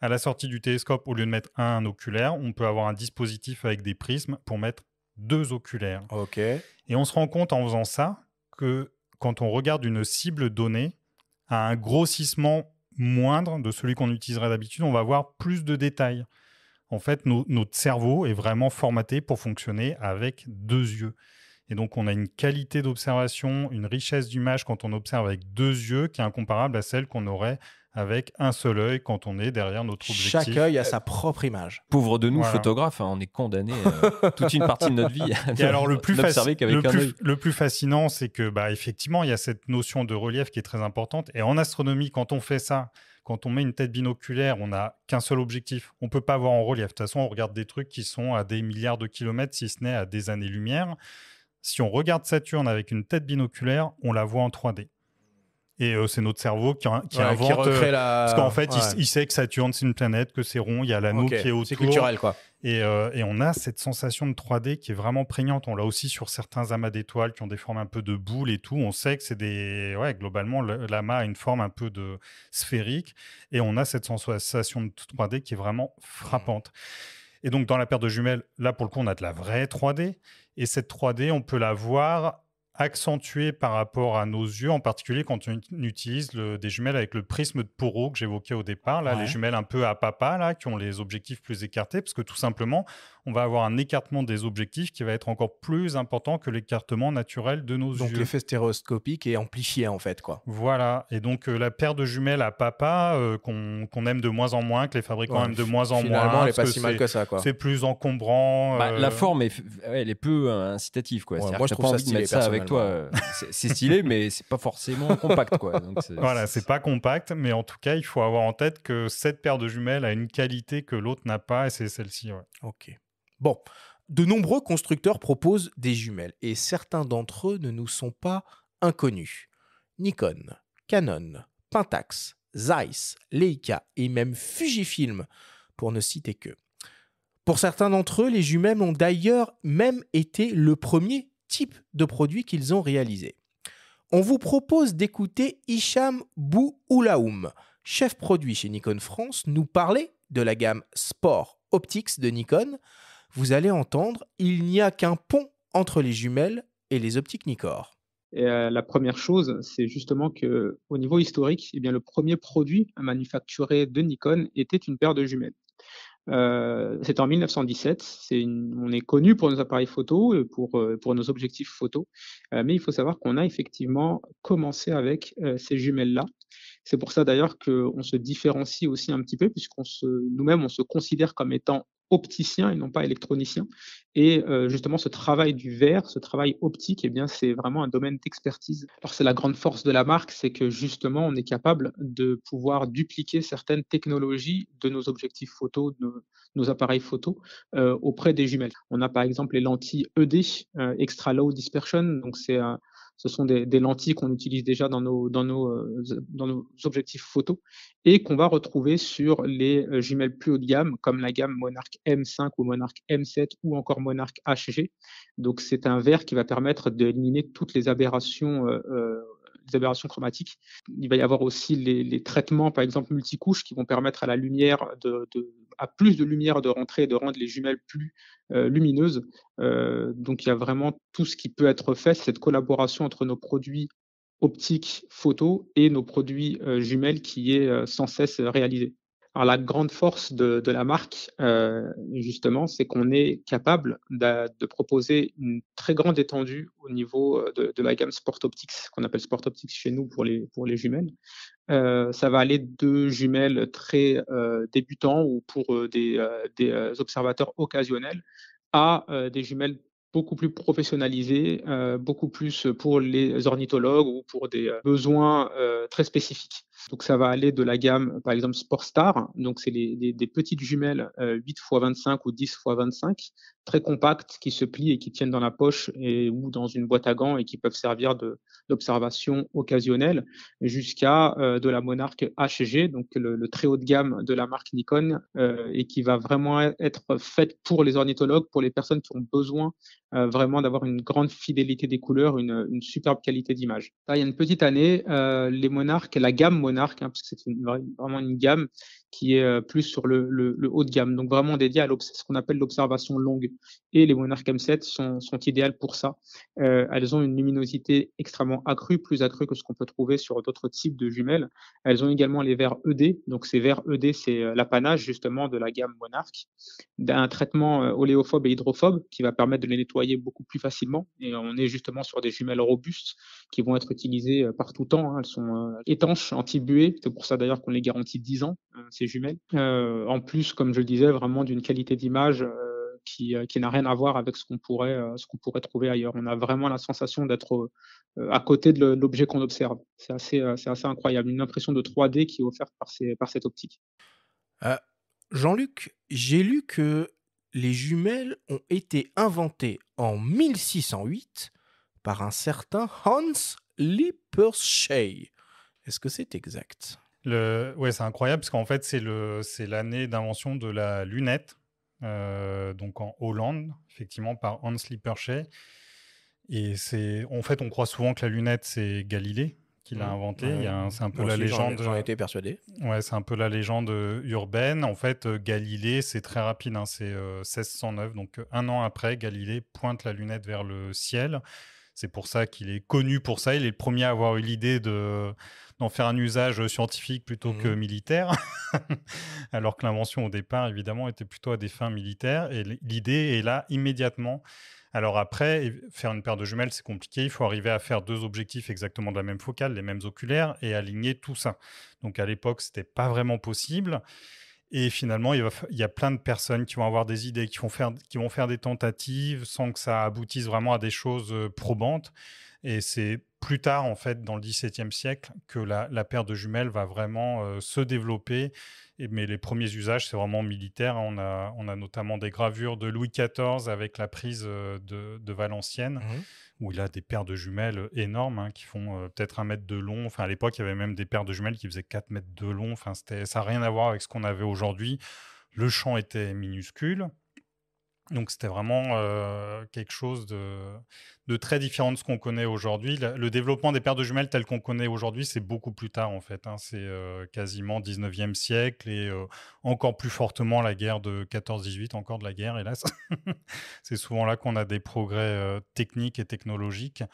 À la sortie du télescope, au lieu de mettre un oculaire, on peut avoir un dispositif avec des prismes pour mettre deux oculaires. Okay. Et on se rend compte en faisant ça que quand on regarde une cible donnée, à un grossissement moindre de celui qu'on utiliserait d'habitude, on va avoir plus de détails. En fait, notre cerveau est vraiment formaté pour fonctionner avec deux yeux. Et donc, on a une qualité d'observation, une richesse d'image quand on observe avec deux yeux qui est incomparable à celle qu'on aurait avec un seul œil quand on est derrière notre objectif. Chaque œil a sa propre image. Pauvre de nous, voilà. Photographes, hein, on est condamnés toute une partie de notre vie à l'observer qu'avec un œil. Le plus fascinant, c'est que effectivement, il y a cette notion de relief qui est très importante. Et en astronomie, quand on fait ça, quand on met une tête binoculaire, on n'a qu'un seul objectif. On ne peut pas voir en relief. De toute façon, on regarde des trucs qui sont à des milliards de kilomètres, si ce n'est à des années-lumière. Si on regarde Saturne avec une tête binoculaire, on la voit en 3D. Et c'est notre cerveau qui invente, parce qu'en fait, il sait que Saturne, c'est une planète, que c'est rond, il y a l'anneau qui est autour. C'est culturel, quoi. Et on a cette sensation de 3D qui est vraiment prégnante. On l'a aussi sur certains amas d'étoiles qui ont des formes un peu de boules et tout. On sait que c'est des... Ouais, globalement, l'amas a une forme un peu de sphérique. Et on a cette sensation de 3D qui est vraiment frappante. Et donc, dans la paire de jumelles, là, pour le coup, on a de la vraie 3D. Et cette 3D, on peut la voir... accentué par rapport à nos yeux, en particulier quand on utilise des jumelles avec le prisme de Porot que j'évoquais au départ, là, ouais. Les jumelles un peu à papa, là, qui ont les objectifs plus écartés, parce que tout simplement, on va avoir un écartement des objectifs qui va être encore plus important que l'écartement naturel de nos yeux. Donc l'effet stéréoscopique est amplifié, en fait, quoi. Voilà, et donc la paire de jumelles à papa qu'on aime de moins en moins, que les fabricants aiment de moins en moins. Finalement, elle n'est pas si mal que ça, quoi. C'est plus encombrant. Bah, la forme, elle est peu incitative, quoi. Ouais, moi, je trouve ça stylé, personnellement. C'est stylé, mais c'est pas forcément compact, quoi. Donc, voilà, c'est pas compact, mais en tout cas, il faut avoir en tête que cette paire de jumelles a une qualité que l'autre n'a pas, et c'est celle-ci. Ouais. Ok. Bon, de nombreux constructeurs proposent des jumelles, et certains d'entre eux ne nous sont pas inconnus. Nikon, Canon, Pentax, Zeiss, Leica et même Fujifilm, pour ne citer que. Pour certains d'entre eux, les jumelles ont d'ailleurs même été le premier type de produits qu'ils ont réalisés. On vous propose d'écouter Hicham Bou-Oulaoum, chef produit chez Nikon France, nous parler de la gamme Sport Optics de Nikon. Vous allez entendre, il n'y a qu'un pont entre les jumelles et les optiques Nikkor. Et la première chose, c'est justement qu'au niveau historique, eh bien, le premier produit manufacturé de Nikon était une paire de jumelles. C'est en 1917, on est connu pour nos appareils photo, pour nos objectifs photo, mais il faut savoir qu'on a effectivement commencé avec ces jumelles-là. C'est pour ça d'ailleurs qu'on se différencie aussi un petit peu, puisqu'on nous-mêmes on se considère comme étant opticien et non pas électronicien. Et justement, ce travail du verre, ce travail optique, eh bien, c'est vraiment un domaine d'expertise. Alors, c'est la grande force de la marque, c'est que justement, on est capable de pouvoir dupliquer certaines technologies de nos objectifs photo, de nos appareils photo, auprès des jumelles. On a par exemple les lentilles ED, Extra Low Dispersion, donc ce sont des lentilles qu'on utilise déjà dans nos objectifs photos et qu'on va retrouver sur les jumelles plus haut de gamme, comme la gamme Monarch M5 ou Monarch M7 ou encore Monarch HG. Donc, c'est un verre qui va permettre d'éliminer toutes les aberrations chromatiques. Il va y avoir aussi les traitements, par exemple, multicouches qui vont permettre à la lumière à plus de lumière de rentrer et de rendre les jumelles plus lumineuses. Donc, il y a vraiment tout ce qui peut être fait, cette collaboration entre nos produits optiques photo et nos produits jumelles qui est sans cesse réalisée. Alors, la grande force de la marque, justement, c'est qu'on est capable de proposer une très grande étendue au niveau de la gamme Sport Optics, qu'on appelle Sport Optics chez nous pour les jumelles. Ça va aller de jumelles très débutants ou pour des observateurs occasionnels à des jumelles beaucoup plus professionnalisées, beaucoup plus pour les ornithologues ou pour des besoins très spécifiques. Donc, ça va aller de la gamme, par exemple, Sportstar. Donc, c'est des petites jumelles 8x25 ou 10x25, très compactes, qui se plient et qui tiennent dans la poche ou dans une boîte à gants et qui peuvent servir d'observation occasionnelle jusqu'à de la Monarch HG, donc le très haut de gamme de la marque Nikon et qui va vraiment être faite pour les ornithologues, pour les personnes qui ont besoin vraiment d'avoir une grande fidélité des couleurs, une superbe qualité d'image. Là, il y a une petite année, les Monarch, la gamme Monarch, parce que c'est vraiment une gamme qui est plus sur le haut de gamme, donc vraiment dédiée à ce qu'on appelle l'observation longue. Et les Monarch M7 sont idéales pour ça. Elles ont une luminosité extrêmement accrue, plus accrue que ce qu'on peut trouver sur d'autres types de jumelles. Elles ont également les verres ED, donc ces verres ED, c'est l'apanage justement de la gamme Monarch, d'un traitement oléophobe et hydrophobe qui va permettre de les nettoyer beaucoup plus facilement. Et on est justement sur des jumelles robustes qui vont être utilisées par tout temps. Elles sont étanches, anti-buée, c'est pour ça d'ailleurs qu'on les garantit 10 ans. Ces jumelles. En plus, comme je le disais, vraiment d'une qualité d'image qui n'a rien à voir avec ce qu'on pourrait trouver ailleurs. On a vraiment la sensation d'être à côté de l'objet qu'on observe. C'est assez incroyable. Une impression de 3D qui est offerte par cette optique. Jean-Luc, j'ai lu que les jumelles ont été inventées en 1608 par un certain Hans Lippershey. Est-ce que c'est exact ? Ouais, c'est incroyable parce qu'en fait, c'est l'année d'invention de la lunette, donc en Hollande, effectivement, par Hans Lippershey. Et en fait, on croit souvent que la lunette, c'est Galilée qui l'a inventée. C'est un peu la légende. J'en étais persuadé. Ouais, c'est un peu la légende urbaine. En fait, Galilée, c'est très rapide, hein, c'est 1609. Donc, un an après, Galilée pointe la lunette vers le ciel. C'est pour ça qu'il est connu pour ça. Il est le premier à avoir eu l'idée d'en faire un usage scientifique plutôt que militaire. Alors que l'invention, au départ, évidemment, était plutôt à des fins militaires. Et l'idée est là immédiatement. Alors après, faire une paire de jumelles, c'est compliqué. Il faut arriver à faire deux objectifs exactement de la même focale, les mêmes oculaires, et aligner tout ça. Donc à l'époque, c'était pas vraiment possible. Et finalement, il y a plein de personnes qui vont avoir des idées, qui vont faire des tentatives sans que ça aboutisse vraiment à des choses probantes. Et c'est plus tard, en fait, dans le XVIIe siècle, que la paire de jumelles va vraiment se développer. Mais les premiers usages, c'est vraiment militaire. On a notamment des gravures de Louis XIV avec la prise de Valenciennes, où il a des paires de jumelles énormes qui font peut-être 1 mètre de long. Enfin, à l'époque, il y avait même des paires de jumelles qui faisaient 4 mètres de long. Enfin, ça n'a rien à voir avec ce qu'on avait aujourd'hui. Le champ était minuscule. Donc, c'était vraiment quelque chose de très différent de ce qu'on connaît aujourd'hui. Le développement des paires de jumelles tel qu'on connaît aujourd'hui, c'est beaucoup plus tard, en fait. C'est quasiment 19e siècle et encore plus fortement la guerre de 14-18, encore de la guerre, hélas. C'est souvent là qu'on a des progrès techniques et technologiques.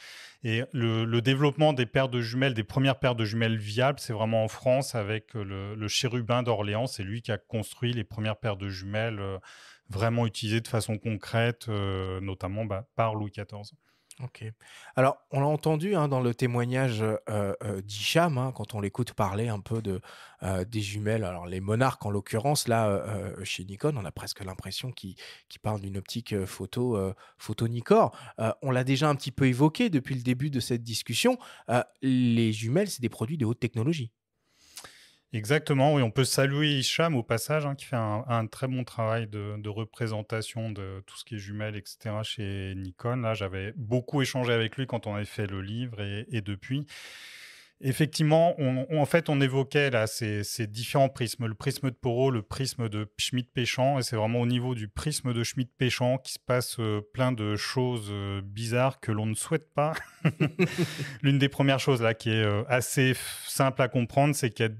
Et le développement des paires de jumelles, des premières paires de jumelles viables, c'est vraiment en France avec le chérubin d'Orléans. C'est lui qui a construit les premières paires de jumelles vraiment utilisé de façon concrète, notamment par Louis XIV. Ok. Alors, on l'a entendu dans le témoignage d'Hicham, quand on l'écoute parler un peu des jumelles. Alors, les monarques, en l'occurrence, là, chez Nikon, on a presque l'impression qu'il parle d'une optique photo-Nikkor. On l'a déjà un petit peu évoqué depuis le début de cette discussion. Les jumelles, c'est des produits de haute technologie. Exactement, oui, on peut saluer Hicham au passage, qui fait un très bon travail de représentation de tout ce qui est jumelles, etc. chez Nikon. Là, j'avais beaucoup échangé avec lui quand on avait fait le livre et depuis. Effectivement, on évoquait là ces différents prismes, le prisme de Porot, le prisme de Schmitt-Péchamp, et c'est vraiment au niveau du prisme de Schmitt-Péchamp qu'il se passe plein de choses bizarres que l'on ne souhaite pas. L'une des premières choses là qui est assez simple à comprendre, c'est qu'il y a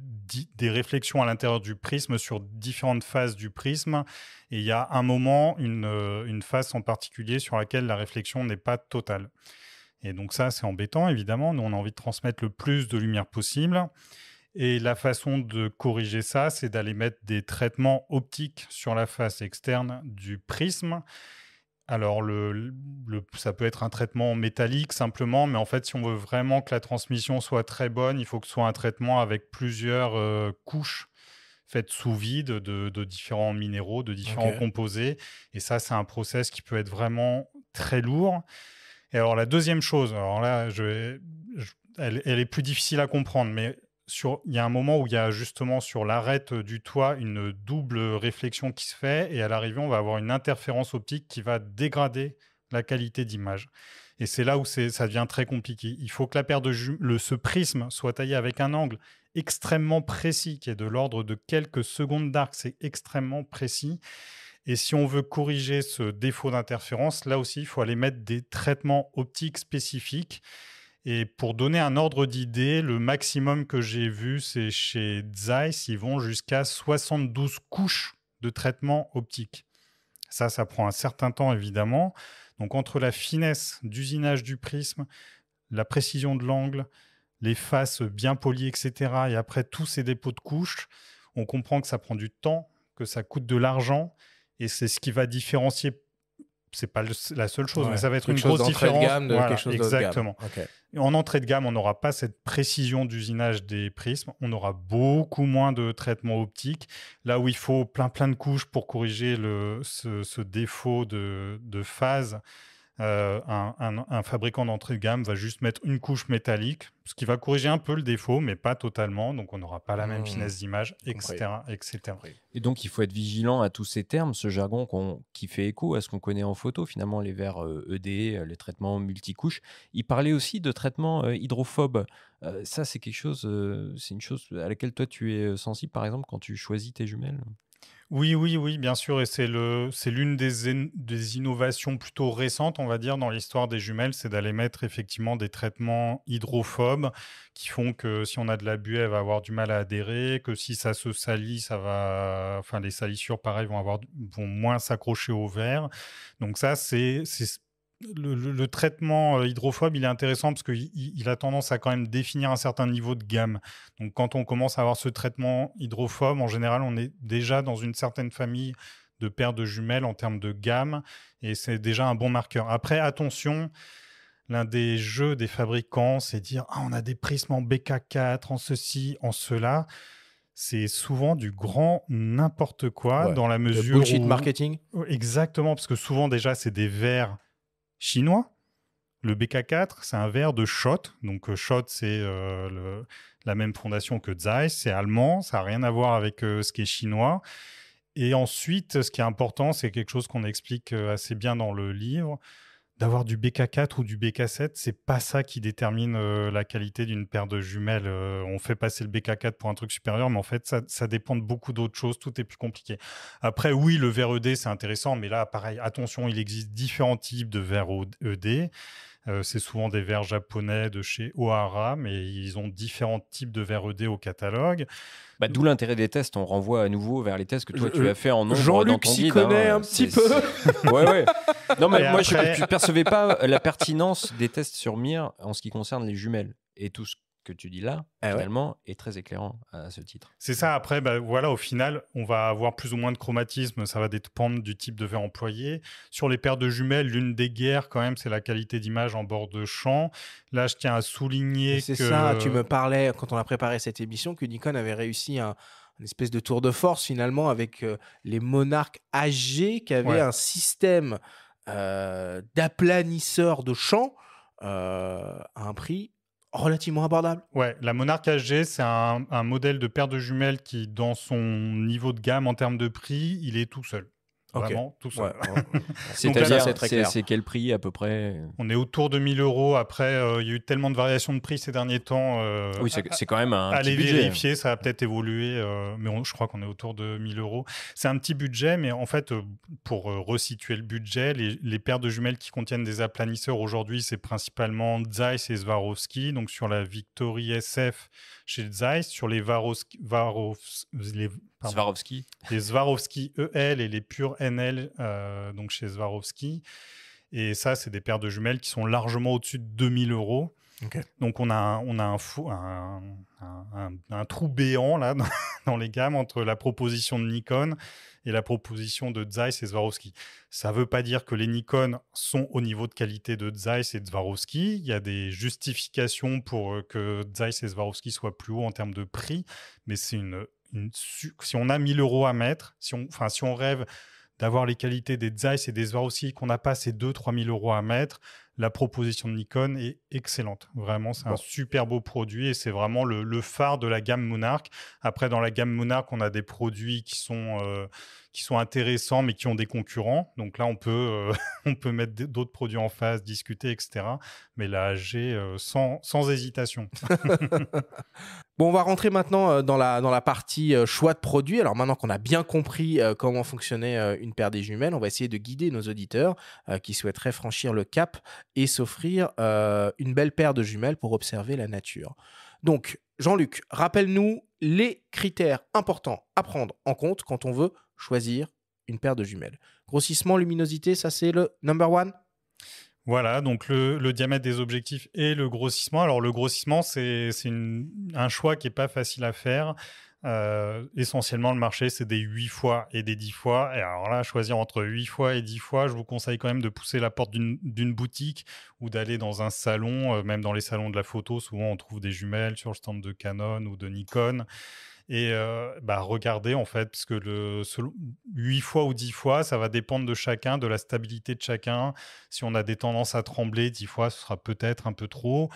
des réflexions à l'intérieur du prisme sur différentes phases du prisme, et il y a un moment, une phase en particulier sur laquelle la réflexion n'est pas totale. Et donc ça, c'est embêtant, évidemment. Nous, on a envie de transmettre le plus de lumière possible. Et la façon de corriger ça, c'est d'aller mettre des traitements optiques sur la face externe du prisme. Alors, ça peut être un traitement métallique simplement, mais en fait, si on veut vraiment que la transmission soit très bonne, il faut que ce soit un traitement avec plusieurs couches faites sous vide de différents minéraux, de différents composés. Et ça, c'est un process qui peut être vraiment très lourd. Et alors, la deuxième chose, alors là, elle est plus difficile à comprendre, mais il y a un moment où il y a justement sur l'arête du toit une double réflexion qui se fait, et à l'arrivée, on va avoir une interférence optique qui va dégrader la qualité d'image. Et c'est là où ça devient très compliqué. Il faut que la paire de ce prisme soit taillé avec un angle extrêmement précis, qui est de l'ordre de quelques secondes d'arc. C'est extrêmement précis. Et si on veut corriger ce défaut d'interférence, là aussi, il faut aller mettre des traitements optiques spécifiques. Et pour donner un ordre d'idée, le maximum que j'ai vu, c'est chez Zeiss, ils vont jusqu'à 72 couches de traitement optique. Ça prend un certain temps, évidemment. Donc, entre la finesse d'usinage du prisme, la précision de l'angle, les faces bien polies, etc., et après tous ces dépôts de couches, on comprend que ça prend du temps, que ça coûte de l'argent. Et c'est ce qui va différencier, c'est pas la seule chose, mais ça va être une grosse différence. De gamme, voilà, quelque chose exactement. Gamme. Okay. En entrée de gamme, on n'aura pas cette précision d'usinage des prismes, on aura beaucoup moins de traitements optiques, là où il faut plein de couches pour corriger ce défaut de phase. Un fabricant d'entrée de gamme va juste mettre une couche métallique, ce qui va corriger un peu le défaut, mais pas totalement. Donc, on n'aura pas la même finesse d'image, etc. Et donc, il faut être vigilant à tous ces termes, ce jargon qui fait écho à ce qu'on connaît en photo, finalement, les verres ED, les traitements multicouches. Il parlait aussi de traitements hydrophobes. Ça, c'est quelque chose, c'est une chose à laquelle toi, tu es sensible, par exemple, quand tu choisis tes jumelles. Oui, bien sûr, et c'est l'une des innovations plutôt récentes, on va dire, dans l'histoire des jumelles, c'est d'aller mettre effectivement des traitements hydrophobes qui font que si on a de la buée, elle va avoir du mal à adhérer, que si ça se salit, enfin, les salissures, pareil, vont moins s'accrocher au verre. Donc ça, c'est le traitement hydrophobe, il est intéressant parce qu'il a tendance à quand même définir un certain niveau de gamme. Donc, quand on commence à avoir ce traitement hydrophobe, en général, on est déjà dans une certaine famille de paires de jumelles en termes de gamme et c'est déjà un bon marqueur. Après, attention, l'un des jeux des fabricants, c'est dire ah, on a des prismes en BK4, en ceci, en cela. C'est souvent du grand n'importe quoi, ouais, dans la mesure bullshit où... marketing. Exactement, parce que souvent déjà, c'est des verres chinois. Le BK4, c'est un verre de Schott. Donc Schott, c'est la même fondation que Zeiss, c'est allemand, ça n'a rien à voir avec ce qui est chinois. Et ensuite, ce qui est important, c'est quelque chose qu'on explique assez bien dans le livre, d'avoir du BK4 ou du BK7, c'est pas ça qui détermine la qualité d'une paire de jumelles. On fait passer le BK4 pour un truc supérieur, mais en fait, ça dépend de beaucoup d'autres choses. Tout est plus compliqué. Après, oui, le verre ED, c'est intéressant, mais là, pareil, attention, il existe différents types de verres ED. C'est souvent des verres japonais de chez Ohara, mais ils ont différents types de verres ED au catalogue. Bah, d'où l'intérêt des tests. On renvoie à nouveau vers les tests que toi, tu as fait en nombre dans ton guide. Jean-Luc s'y connaît un petit peu. Ouais, ouais. Non, mais moi, après... je ne percevais pas la pertinence des tests sur mire en ce qui concerne les jumelles. Et tout ce que tu dis là, finalement, est très éclairant à ce titre. C'est ça. Après, bah, voilà, au final, on va avoir plus ou moins de chromatisme. Ça va dépendre du type de verre employé. Sur les paires de jumelles, l'une des guerres, quand même, c'est la qualité d'image en bord de champ. Là, je tiens à souligner que... C'est ça. Tu me parlais, quand on a préparé cette émission, que Nikon avait réussi une espèce de tour de force, finalement, avec les Monarch HG qui avaient un système d'aplanisseur de champ à un prix relativement abordable. Ouais, la Monarch HG, c'est un modèle de paire de jumelles qui, dans son niveau de gamme en termes de prix, il est tout seul. Vraiment, tout seul. Ouais. C'est-à-dire, c'est quel prix à peu près? On est autour de 1 000 €. Après, il y a eu tellement de variations de prix ces derniers temps. Oui, c'est quand même un petit budget. Allez vérifier, ça a peut-être évolué, mais je crois qu'on est autour de 1 000 €. C'est un petit budget, mais en fait, pour resituer le budget, les paires de jumelles qui contiennent des aplanisseurs aujourd'hui, c'est principalement Zeiss et Swarovski. Donc, sur la Victory SF chez Zeiss, sur les Swarovski EL et les pures NL donc chez Swarovski. Et ça, c'est des paires de jumelles qui sont largement au-dessus de 2 000 €. Okay. Donc, on a un trou béant là, dans les gammes entre la proposition de Nikon et la proposition de Zeiss et Swarovski. Ça ne veut pas dire que les Nikon sont au niveau de qualité de Zeiss et de Swarovski. Il y a des justifications pour que Zeiss et Swarovski soient plus hauts en termes de prix, mais c'est si on a 1 000 € à mettre, si on rêve d'avoir les qualités des Zeiss et des Swarovski, qu'on n'a pas ces 2 000 à 3 000 € à mettre, la proposition de Nikon est excellente. Vraiment, c'est un super beau produit et c'est vraiment le phare de la gamme Monarch. Après, dans la gamme Monarch, on a des produits qui sont intéressants, mais qui ont des concurrents. Donc là, on peut mettre d'autres produits en face, discuter, etc. Mais la HG, sans hésitation. Bon, on va rentrer maintenant dans la partie choix de produits. Alors maintenant qu'on a bien compris comment fonctionnait une paire des jumelles, on va essayer de guider nos auditeurs qui souhaiteraient franchir le cap et s'offrir une belle paire de jumelles pour observer la nature. Donc, Jean-Luc, rappelle-nous les critères importants à prendre en compte quand on veut choisir une paire de jumelles. Grossissement, luminosité, ça c'est le number one ? Voilà, donc le diamètre des objectifs et le grossissement. Alors, le grossissement, c'est un choix qui n'est pas facile à faire. Essentiellement, le marché, c'est des 8 fois et des 10 fois. Et alors là, choisir entre 8 fois et 10 fois, je vous conseille quand même de pousser la porte d'une boutique ou d'aller dans un salon. Même dans les salons de la photo, souvent, on trouve des jumelles sur le stand de Canon ou de Nikon. Et regardez, en fait, parce que 8 fois ou 10 fois, ça va dépendre de chacun, de la stabilité de chacun. Si on a des tendances à trembler, 10 fois, ce sera peut-être un peu trop.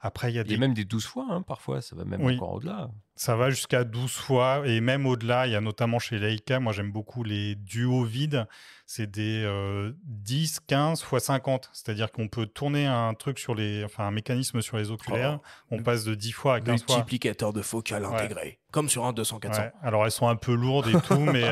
Après, il y a même des 12 fois, hein, parfois, ça va même encore au-delà. Ça va jusqu'à 12 fois et même au-delà. Il y a notamment chez Leica, moi j'aime beaucoup les duos vides. C'est des 10, 15 fois 50. C'est-à-dire qu'on peut tourner un mécanisme sur les oculaires. On passe de 10 fois à 15 fois. Multiplicateur de focale intégré, comme sur un 200-400. Ouais. Alors elles sont un peu lourdes et tout, mais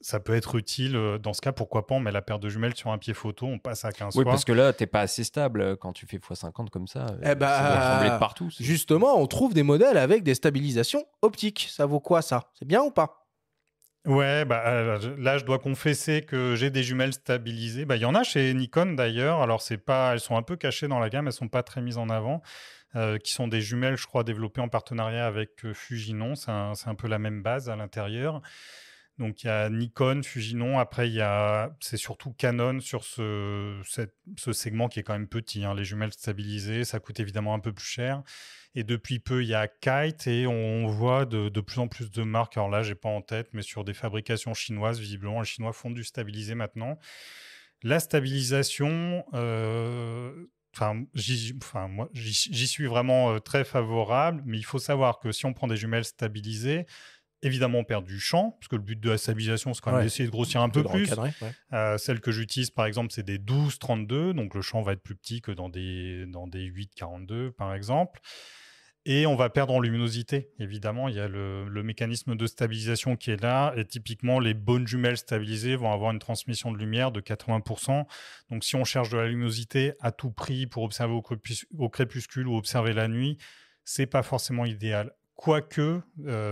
ça peut être utile. Dans ce cas, pourquoi pas, on met la paire de jumelles sur un pied photo, on passe à 15 fois. Oui, parce que là, tu n'es pas assez stable quand tu fais x 50 comme ça. Ça doit trembler de partout. Justement, on trouve des modèles avec des stabilisations optique, ça vaut quoi ça? C'est bien ou pas? Ouais, bah, là, je dois confesser que j'ai des jumelles stabilisées. Bah, il y en a chez Nikon, d'ailleurs. Alors, c'est pas, elles sont un peu cachées dans la gamme, elles ne sont pas très mises en avant, qui sont des jumelles, je crois, développées en partenariat avec Fujinon. C'est un peu la même base à l'intérieur. Donc, il y a Nikon, Fujinon. Après, c'est surtout Canon sur ce segment qui est quand même petit, hein. Les jumelles stabilisées, ça coûte évidemment un peu plus cher. Et depuis peu, il y a Kite et on voit de plus en plus de marques. Alors là, je n'ai pas en tête, mais sur des fabrications chinoises, visiblement, les Chinois font du stabilisé maintenant. La stabilisation, moi, j'y suis vraiment très favorable. Mais il faut savoir que si on prend des jumelles stabilisées, évidemment, on perd du champ, parce que le but de la stabilisation, c'est quand même d'essayer de grossir un peu plus. Ouais. Celle que j'utilise, par exemple, c'est des 12-32, donc le champ va être plus petit que dans des 8-42, par exemple. Et on va perdre en luminosité. Évidemment, il y a le mécanisme de stabilisation qui est là. Et typiquement, les bonnes jumelles stabilisées vont avoir une transmission de lumière de 80%. Donc, si on cherche de la luminosité à tout prix pour observer au crépuscule ou observer la nuit, ce n'est pas forcément idéal. Quoique,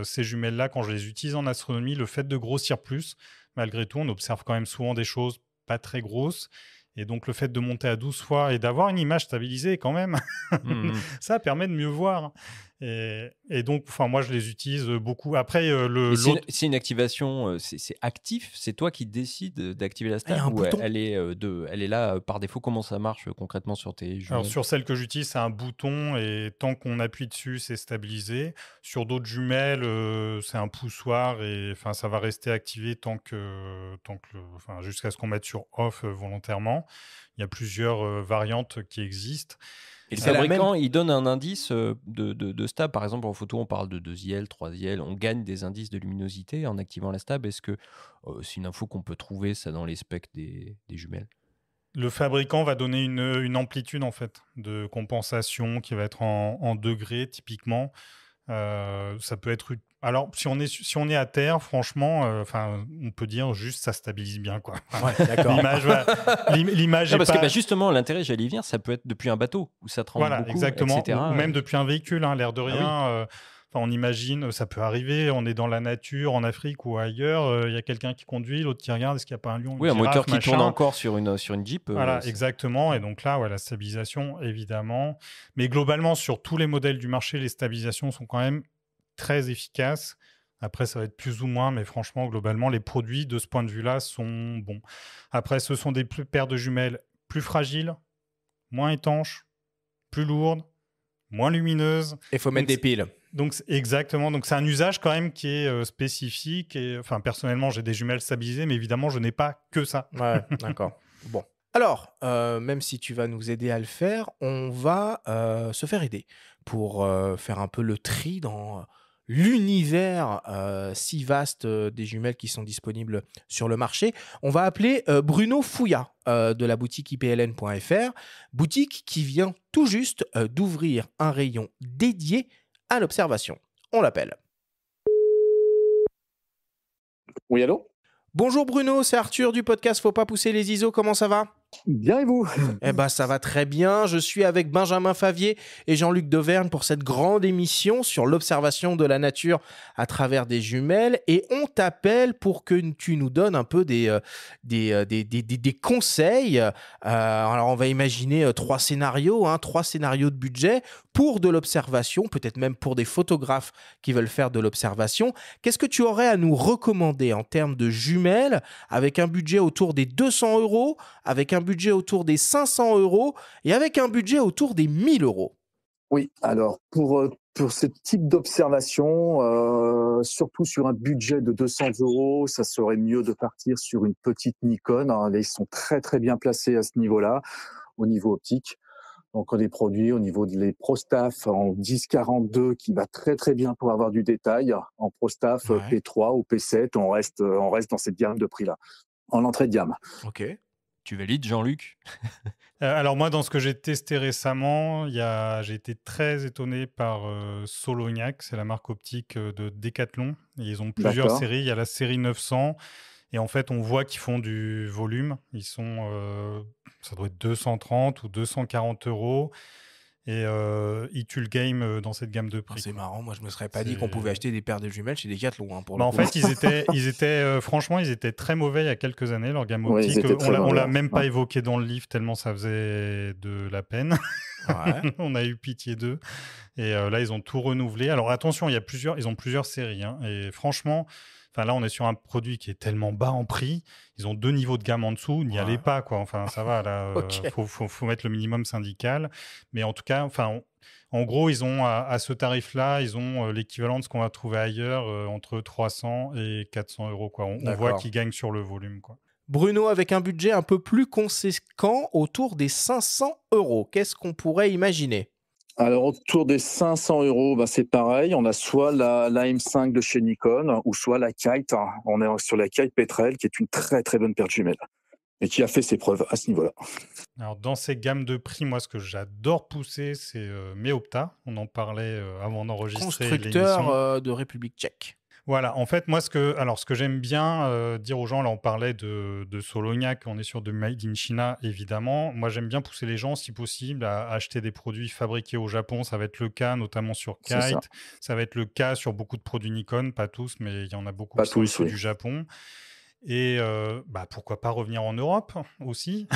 ces jumelles-là, quand je les utilise en astronomie, le fait de grossir plus, malgré tout, on observe quand même souvent des choses pas très grosses. Et donc, le fait de monter à 12 fois et d'avoir une image stabilisée quand même, ça permet de mieux voir. Et donc, moi, je les utilise beaucoup. Après, c'est une activation, c'est actif. C'est toi qui décides d'activer la stab ou elle est là par défaut. Comment ça marche concrètement sur tes jumelles? Alors, sur celle que j'utilise, c'est un bouton et tant qu'on appuie dessus, c'est stabilisé. Sur d'autres jumelles, c'est un poussoir et ça va rester activé jusqu'à ce qu'on mette sur off volontairement. Il y a plusieurs variantes qui existent. Et le fabricant, il donne un indice de stab. Par exemple, en photo, on parle de 2IL, 3IL. On gagne des indices de luminosité en activant la stab. Est-ce que c'est une info qu'on peut trouver ça dans les specs des jumelles? Le fabricant va donner une amplitude en fait, de compensation qui va être en degrés typiquement. Ça peut être... Alors, si on est à terre, franchement, on peut dire juste ça stabilise bien, quoi. L'image est parce que justement, l'intérêt, j'allais y venir, ça peut être depuis un bateau où ça tremble beaucoup, exactement. Etc. Ou même depuis un véhicule, hein, l'air de rien. On imagine, ça peut arriver, on est dans la nature, en Afrique ou ailleurs, il y a quelqu'un qui conduit, l'autre qui regarde, est-ce qu'il n'y a pas un lion, une girafe, un moteur qui tourne encore sur une Jeep. Exactement. Et donc là, la stabilisation, évidemment. Mais globalement, sur tous les modèles du marché, les stabilisations sont quand même très efficace. Après, ça va être plus ou moins, mais franchement, globalement, les produits de ce point de vue-là sont bons. Après, ce sont des paires de jumelles plus fragiles, moins étanches, plus lourdes, moins lumineuses. Et il faut mettre des piles. Donc, exactement. Donc, c'est un usage quand même qui est spécifique. Et, personnellement, j'ai des jumelles stabilisées, mais évidemment, je n'ai pas que ça. Ouais, d'accord. Bon. Alors, même si tu vas nous aider à le faire, on va se faire aider pour faire un peu le tri dans l'univers si vaste des jumelles qui sont disponibles sur le marché. On va appeler Bruno Fouillat de la boutique ipln.fr, boutique qui vient tout juste d'ouvrir un rayon dédié à l'observation. On l'appelle. Oui, allô ? Bonjour Bruno, c'est Arthur du podcast Faut pas pousser les ISO, comment ça va ? Bien et vous ? Eh bien, ça va très bien. Je suis avec Benjamin Favier et Jean-Luc Dauvergne pour cette grande émission sur l'observation de la nature à travers des jumelles. Et on t'appelle pour que tu nous donnes un peu des conseils. Alors, on va imaginer trois scénarios, de budget pour de l'observation, peut-être même pour des photographes qui veulent faire de l'observation. Qu'est-ce que tu aurais à nous recommander en termes de jumelles avec un budget autour des 200 €, avec un budget autour des 500 € et avec un budget autour des 1000 €. Oui, alors pour ce type d'observation, surtout sur un budget de 200 €, ça serait mieux de partir sur une petite Nikon. Hein. Ils sont très très bien placés à ce niveau-là, au niveau optique. Donc on les produit au niveau des Prostaff en 10-42 qui va très très bien pour avoir du détail. En Prostaff P3 ou P7, on reste dans cette gamme de prix-là, en entrée de gamme. Ok. Tu valides, Jean-Luc? Alors moi, dans ce que j'ai testé récemment, j'ai été très étonné par Solognac, c'est la marque optique de Decathlon. Ils ont plusieurs séries, il y a la série 900, et en fait, on voit qu'ils font du volume. Ils sont, ça doit être 230 ou 240 euros. et il tue le game dans cette gamme de prix. C'est marrant, moi je me serais pas dit qu'on pouvait acheter des paires de jumelles chez Decathlon. Hein, pour le coup. En fait, franchement, ils étaient très mauvais il y a quelques années, leur gamme optique. Ouais, on l'a même pas évoqué dans le livre tellement ça faisait de la peine. Ouais. On a eu pitié d'eux. Et là, ils ont tout renouvelé. Alors attention, ils ont plusieurs séries. Hein, et franchement, là, on est sur un produit qui est tellement bas en prix. Ils ont 2 niveaux de gamme en dessous. N'y allez pas, quoi. Enfin, ça va, là, okay. faut mettre le minimum syndical. Mais en tout cas, en gros, ils ont à ce tarif-là, ils ont l'équivalent de ce qu'on va trouver ailleurs, entre 300 et 400 euros. Quoi. On voit qu'ils gagnent sur le volume, quoi. Bruno, avec un budget un peu plus conséquent, autour des 500 euros, qu'est-ce qu'on pourrait imaginer ? Alors, autour des 500 euros, bah, c'est pareil. On a soit la M5 de chez Nikon ou soit la Kite. On est sur la Kite Petrel, qui est une très, très bonne paire de jumelles et qui a fait ses preuves à ce niveau-là. Alors, dans ces gammes de prix, moi, ce que j'adore pousser, c'est Meopta. On en parlait avant d'enregistrer l'émission. Constructeur de République tchèque. Voilà, en fait, moi, ce que j'aime bien dire aux gens, là, on parlait de Solognac, on est sur de Made in China, évidemment. Moi, j'aime bien pousser les gens, si possible, à acheter des produits fabriqués au Japon. Ça va être le cas, notamment sur Kite. Ça va être le cas sur beaucoup de produits Nikon, pas tous, mais il y en a beaucoup qui sont issus du Japon. Et pourquoi pas revenir en Europe aussi.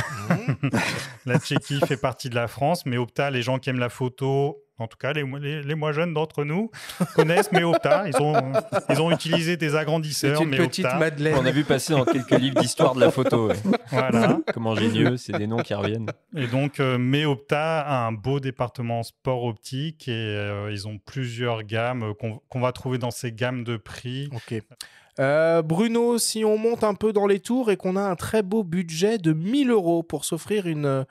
La Tchéquie fait partie de la France, mais Opta, les gens qui aiment la photo... En tout cas, les moins jeunes d'entre nous connaissent Meopta. Ils ont utilisé des agrandisseurs. C'est une Meopta. Petite Madeleine. On a vu passer dans quelques livres d'histoire de la photo. Ouais. Voilà. Comment génieux, c'est des noms qui reviennent. Et donc, Meopta a un beau département sport optique et ils ont plusieurs gammes qu'on va trouver dans ces gammes de prix. Ok. Bruno, si on monte un peu dans les tours et qu'on a un très beau budget de 1000 euros pour s'offrir une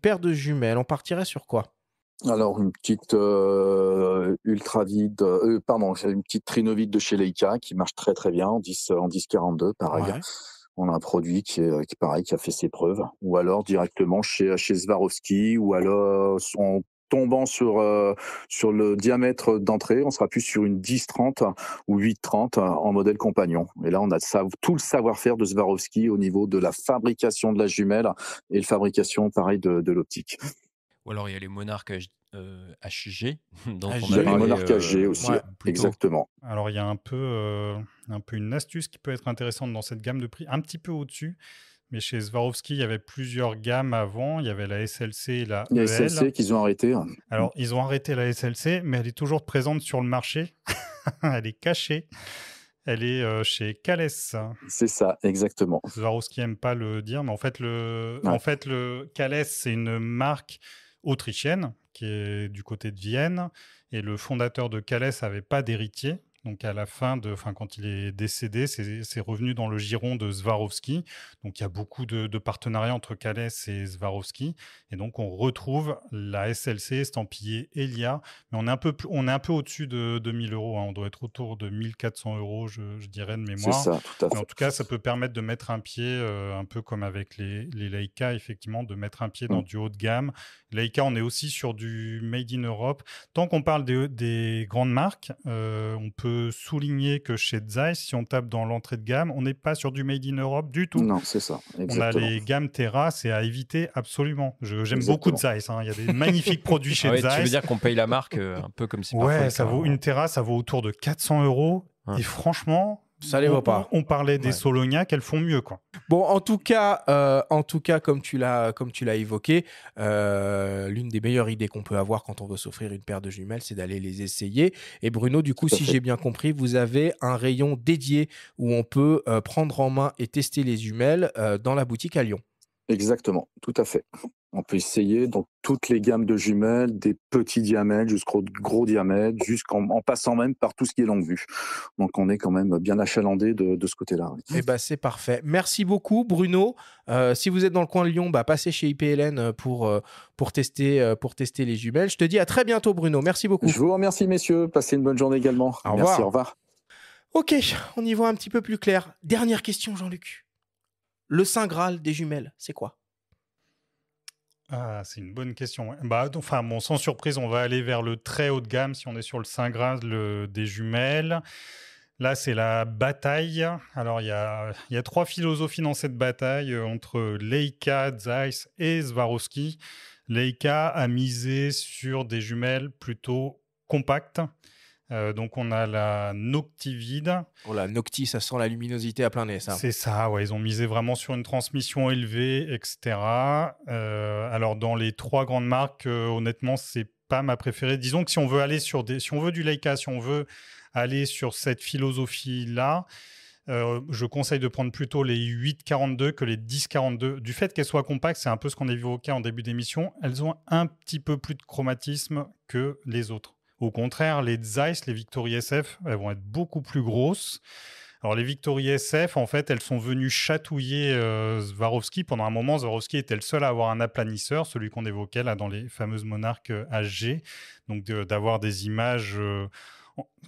paire de jumelles, on partirait sur quoi ? Alors, une petite trinovide de chez Leica qui marche très très bien en 10-42, pareil. Ouais. On a un produit qui pareil, qui a fait ses preuves. Ou alors directement chez Swarovski, ou alors en tombant sur le diamètre d'entrée, on sera plus sur une 10-30 ou 8-30 en modèle compagnon. Et là, on a tout le savoir-faire de Swarovski au niveau de la fabrication de la jumelle et la fabrication, pareil, de l'optique. Ou alors il y a les Monarch HG. Dont on a parlé, les Monarch HG aussi, exactement. Alors il y a un peu une astuce qui peut être intéressante dans cette gamme de prix, un petit peu au-dessus. Mais chez Swarovski, il y avait plusieurs gammes avant. Il y avait la SLC et la EL. La SLC qu'ils ont arrêtée. Alors ils ont arrêté la SLC, mais elle est toujours présente sur le marché. Elle est cachée. Elle est chez Kahles. C'est ça, exactement. Swarovski n'aime pas le dire, mais en fait, le Kahles, c'est une marque autrichienne qui est du côté de Vienne, et le fondateur de Kahles n'avait pas d'héritier, donc à la fin, quand il est décédé, c'est revenu dans le giron de Swarovski. Donc il y a beaucoup de partenariats entre Kahles et Swarovski, et donc on retrouve la SLC estampillée Elia, mais on est un peu au-dessus de 1000 euros, hein. On doit être autour de 1400 euros, je dirais de mémoire. C'est ça, tout à fait. Mais en tout cas, ça peut permettre de mettre un pied, un peu comme avec les Leica, effectivement, de mettre un pied dans du haut de gamme. Leica, on est aussi sur du Made in Europe. Tant qu'on parle des grandes marques, on peut souligner que chez Zeiss, si on tape dans l'entrée de gamme, on n'est pas sur du Made in Europe du tout. Non, c'est ça. Exactement. On a les gammes Terra, c'est à éviter absolument. J'aime beaucoup de Zeiss. Hein. Il y a des magnifiques produits chez Zeiss. Tu veux dire qu'on paye la marque un peu comme si... Ouais, ça vaut une Terra, ça vaut autour de 400 euros. Hein. Et franchement... Ça les vaut pas. On parlait des Solognac, elles font mieux, quoi. Bon, en tout cas, comme tu l'as évoqué, l'une des meilleures idées qu'on peut avoir quand on veut s'offrir une paire de jumelles, c'est d'aller les essayer. Et Bruno, du coup, si j'ai bien compris, vous avez un rayon dédié où on peut prendre en main et tester les jumelles dans la boutique à Lyon. Exactement, tout à fait. On peut essayer dans toutes les gammes de jumelles, des petits diamètres jusqu'aux gros diamètres, jusqu'en passant même par tout ce qui est longue vue. Donc, on est quand même bien achalandé de ce côté-là. Oui. Eh ben, c'est parfait. Merci beaucoup, Bruno. Si vous êtes dans le coin de Lyon, passez chez IPLN pour tester les jumelles. Je te dis à très bientôt, Bruno. Merci beaucoup. Je vous remercie, messieurs. Passez une bonne journée également. Au revoir. Merci, au revoir. OK, on y voit un petit peu plus clair. Dernière question, Jean-Luc. Le Saint Graal des jumelles, c'est quoi ? Ah, c'est une bonne question. Sans surprise, on va aller vers le très haut de gamme si on est sur le Saint Graal des jumelles. Là, c'est la bataille. Alors, il y a 3 philosophies dans cette bataille entre Leica, Zeiss et Swarovski. Leica a misé sur des jumelles plutôt compactes. Donc, on a la Noctivide. Oh, la Nocti, ça sent la luminosité à plein nez, ça. C'est ça, ouais. Ils ont misé vraiment sur une transmission élevée, etc. Alors, dans les trois grandes marques, honnêtement, c'est pas ma préférée. Disons que si on veut aller sur des... Si on veut du Leica, si on veut aller sur cette philosophie-là, je conseille de prendre plutôt les 8-42 que les 10-42. Du fait qu'elles soient compactes, c'est un peu ce qu'on évoquait en début d'émission, elles ont un petit peu plus de chromatisme que les autres. Au contraire, les Zeiss, les Victory SF, elles vont être beaucoup plus grosses. Alors, les Victory SF, en fait, elles sont venues chatouiller Swarovski. Pendant un moment, Swarovski était le seul à avoir un aplanisseur, celui qu'on évoquait là dans les fameuses Monarch HG. Donc, d'avoir des images...